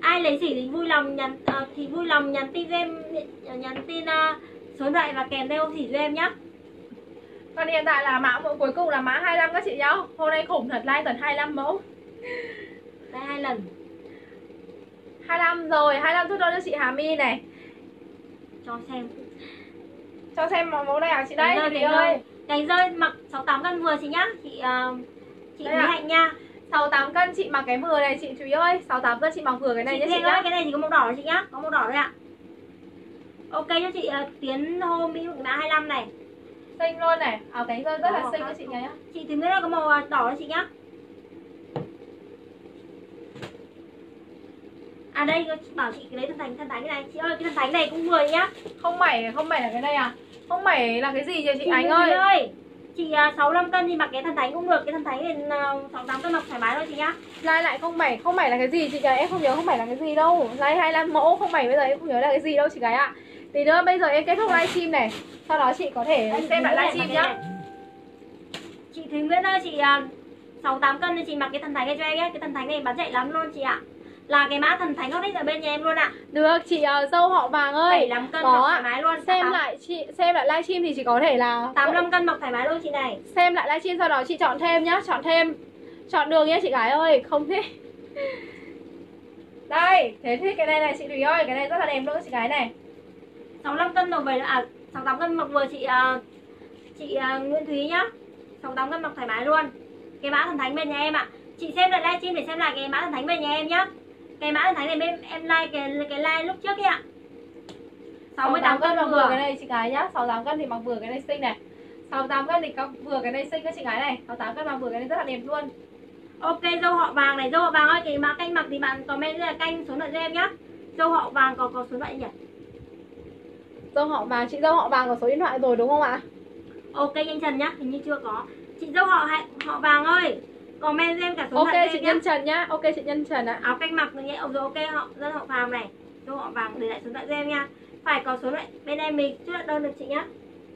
Ai lấy gì thì vui lòng nhắn uh, thì vui lòng nhắn tin em nhắn tin uh, số điện thoại và kèm theo chỉ cho em nhá. Còn hiện tại là mã cuối cùng là mã hai mươi lăm các chị nhá. Hôm nay khủng thật, like tận hai mươi lăm mẫu. Đây hai lần. hai mươi lăm rồi, hai mươi lăm chút đó cho chị Hà My này. Cho xem. Cho xem mẫu này à chị đấy, chị ơi. Cánh rơi mặc sáu mươi tám cân vừa chị nhá. Chị uh, chị Mỹ Hạnh nha. sáu mươi tám cân chị mặc cái vừa này chị Thúy ơi, sáu mươi tám cân chị mặc vừa cái này chị nhá chị nhá. Cái này thì có màu đỏ chị nhá, có màu đỏ đây ạ. Ok cho chị uh, Tiến Hôm Mỹ mã hai mươi lăm này. Xinh luôn này, áo cánh rơi rất đó, là xinh các chị nhá. Chị Thúy Nguyễn ơi có màu đỏ đó chị nhá. À đây, bảo chị lấy thần thánh, thần thánh cái này. Chị ơi, cái thần thánh này cũng vừa nhá. Không mẩy, không mẩy là cái đây à? Không mẩy là cái gì vậy chị, chị Ánh ơi? ơi? Chị uh, sáu mươi lăm cân thì mặc cái thần thánh cũng được. Cái thần thánh thì uh, sáu mươi tám cân mặc thoải mái thôi chị nhá. Lai lại không mẩy, không mẩy là cái gì chị gái? Em không nhớ không mẩy là cái gì đâu. Lai hai mươi lăm mẫu, không mẩy bây giờ em không nhớ là cái gì đâu chị gái ạ. À. Tí nữa bây giờ em kết thúc livestream này. Sau đó chị có thể anh xem lại livestream nhá. Chị Thúy Nguyễn ơi, chị uh, sáu mươi tám cân thì chị mặc cái thần thánh này cho em nhé. Cái thần thánh này bán chạy lắm luôn chị ạ. Là cái mã thần thánh hết ở bên nhà em luôn ạ. Được chị uh, Dâu Họ Vàng ơi. bảy mươi lăm cân mặc thoải mái luôn. Xem tám. lại chị xem lại livestream thì chị có thể là tám mươi lăm cân mặc thoải mái luôn chị này. Xem lại livestream sau đó chị chọn thêm nhá, chọn thêm. Chọn đường nhé chị gái ơi, không thích. Đây, thế thích cái này này chị Thúy ơi, cái này rất là đẹp luôn chị gái này. sáu mươi lăm cân đầu về à sáu mươi tám cân mặc vừa chị uh, chị uh, Nguyễn Thúy nhá. sáu mươi tám cân mặc thoải mái luôn. Cái mã thần thánh bên nhà em ạ. À. Chị xem lại livestream để xem lại cái mã thần thánh bên nhà em nhá. Cái mã thần thánh này bên em like cái cái like lúc trước ấy ạ. sáu mươi tám cân mặc vừa cái này chị gái nhá. sáu mươi tám cân thì mặc vừa cái này xinh này. sáu mươi tám cân thì mặc vừa cái này xinh các chị gái này. sáu mươi tám cân mặc vừa cái này rất là đẹp luôn. Ok Dâu Họ Vàng này, Dâu Họ Vàng ơi, cái mã canh mặc thì bạn comment là canh số điện cho em nhá. Dâu Họ Vàng có có số điện thoại nhỉ? Dâu Họ Vàng, chị Dâu Họ Vàng có số điện thoại rồi đúng không ạ? Ok nhanh Trần nhá, hình như chưa có. Chị Dâu Họ Họ Vàng ơi, comment em cả số okay, điện thoại. Ok chị Nhân Trần nhá. Ok chị Nhân Trần ạ. Áo canh mặc nhé. Rồi ok họ dân Họ Vàng này, Dâu Họ Vàng để lại số điện thoại cho em nha. Phải có số điện bên em mình chốt đơn được chị nhá.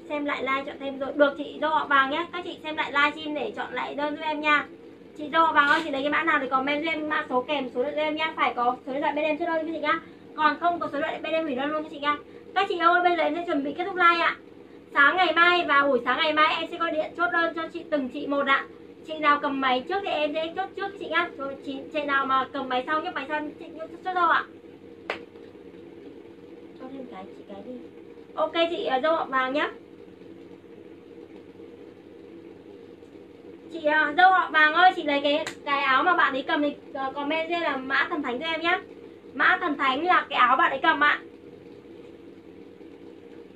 Xem lại like chọn thêm rồi. Được chị Dâu Họ Vàng nhá. Các chị xem lại livestream để chọn lại đơn cho em nha. Chị Dâu Họ Vàng ơi, chị lấy cái mã nào thì comment cho em mã số kèm số điện thoại em nhá. Phải có số điện thoại bên em chốt đơn cho chị nhá. Còn không có số điện thoại bên em hủy đơn luôn cho chị nhá. Các chị ơi, bây giờ em sẽ chuẩn bị kết thúc live ạ. Sáng ngày mai và buổi sáng ngày mai em sẽ gọi điện chốt đơn cho chị từng chị một ạ. Chị nào cầm máy trước thì em sẽ chốt trước chị nhá. Rồi chị, chị nào mà cầm máy sau nhấc máy sau chị nhấc chốt đâu ạ. Cho thêm cái chị cái đi. Ok chị Dâu Họ Vàng nhá. Chị dâu họ Vàng ơi, chị lấy cái cái áo mà bạn ấy cầm thì comment ra là mã thần thánh cho em nhé. Mã thần thánh là cái áo bạn ấy cầm ạ.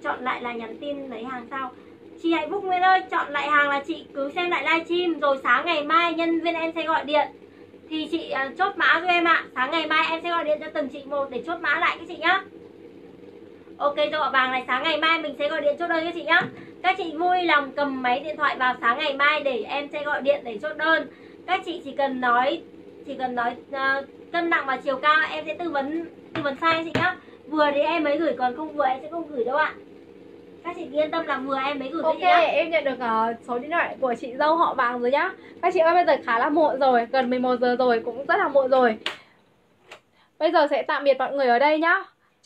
Chọn lại là nhắn tin lấy hàng sau. Chị Hạnh Phúc Nguyên ơi, chọn lại hàng là chị cứ xem lại livestream rồi sáng ngày mai nhân viên em sẽ gọi điện. Thì chị chốt mã cho em ạ. Sáng ngày mai em sẽ gọi điện cho từng chị một để chốt mã lại các chị nhá. Ok, dâu họ Vàng này, sáng ngày mai mình sẽ gọi điện chốt đơn các chị nhá. Các chị vui lòng cầm máy điện thoại vào sáng ngày mai để em sẽ gọi điện để chốt đơn. Các chị chỉ cần nói chỉ cần nói uh, cân nặng và chiều cao, em sẽ tư vấn tư vấn sai chị nhá. Vừa thì em mới gửi, còn không vừa em sẽ không gửi đâu ạ. Các chị yên tâm là vừa em mới gửi. Ok, em nhận được uh, số điện thoại của chị dâu họ Vàng rồi nhá. Các chị ơi, bây giờ khá là muộn rồi, gần mười một giờ rồi, cũng rất là muộn rồi. Bây giờ sẽ tạm biệt mọi người ở đây nhá.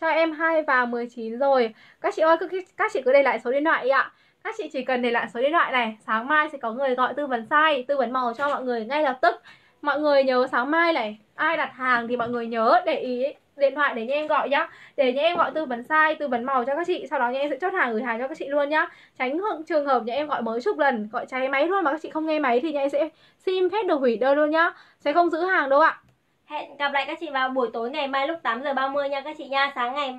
Cho em hai và mười chín rồi. Các chị ơi, các chị cứ để lại số điện thoại ạ. Các chị chỉ cần để lại số điện thoại này, sáng mai sẽ có người gọi tư vấn size, tư vấn màu cho mọi người ngay lập tức. Mọi người nhớ sáng mai này, ai đặt hàng thì mọi người nhớ để ý điện thoại để nhà em gọi nhá. Để nhà em gọi tư vấn size, tư vấn màu cho các chị, sau đó nhà em sẽ chốt hàng gửi hàng cho các chị luôn nhá. Tránh trường hợp nhà em gọi mới chục lần, gọi cháy máy luôn mà các chị không nghe máy thì nhà em sẽ xin phép được hủy đơn luôn nhá. Sẽ không giữ hàng đâu ạ. Hẹn gặp lại các chị vào buổi tối ngày mai lúc tám giờ ba mươi nha các chị nha. Sáng ngày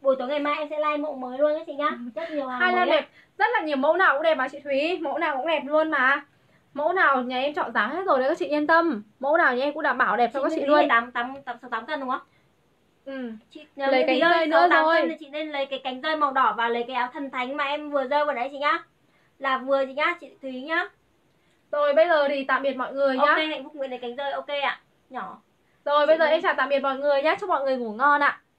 buổi tối ngày mai em sẽ like mẫu mới luôn các chị nhá. Rất nhiều hàng hay mới đẹp. Rất là nhiều mẫu nào cũng đẹp mà chị Thúy, mẫu nào cũng đẹp luôn mà. Mẫu nào nhà em chọn dáng hết rồi đấy các chị yên tâm. Mẫu nào nhà em cũng đảm bảo đẹp chị cho các chị luôn. tám tám sáu tám cân đúng không? Ừ. Chị lấy cánh rơi nữa rồi. Chị nên lấy cái cánh rơi màu đỏ và lấy cái áo thần thánh mà em vừa rơi vào đấy chị nhá. Là vừa chị nhá, chị Thúy nhá. Rồi bây giờ thì tạm biệt mọi người nhá. Ok, Hạnh Phúc Nguyễn lấy cánh rơi ok ạ. Nhỏ. Rồi bây giờ em chào tạm biệt mọi người nhé, chúc mọi người ngủ ngon ạ.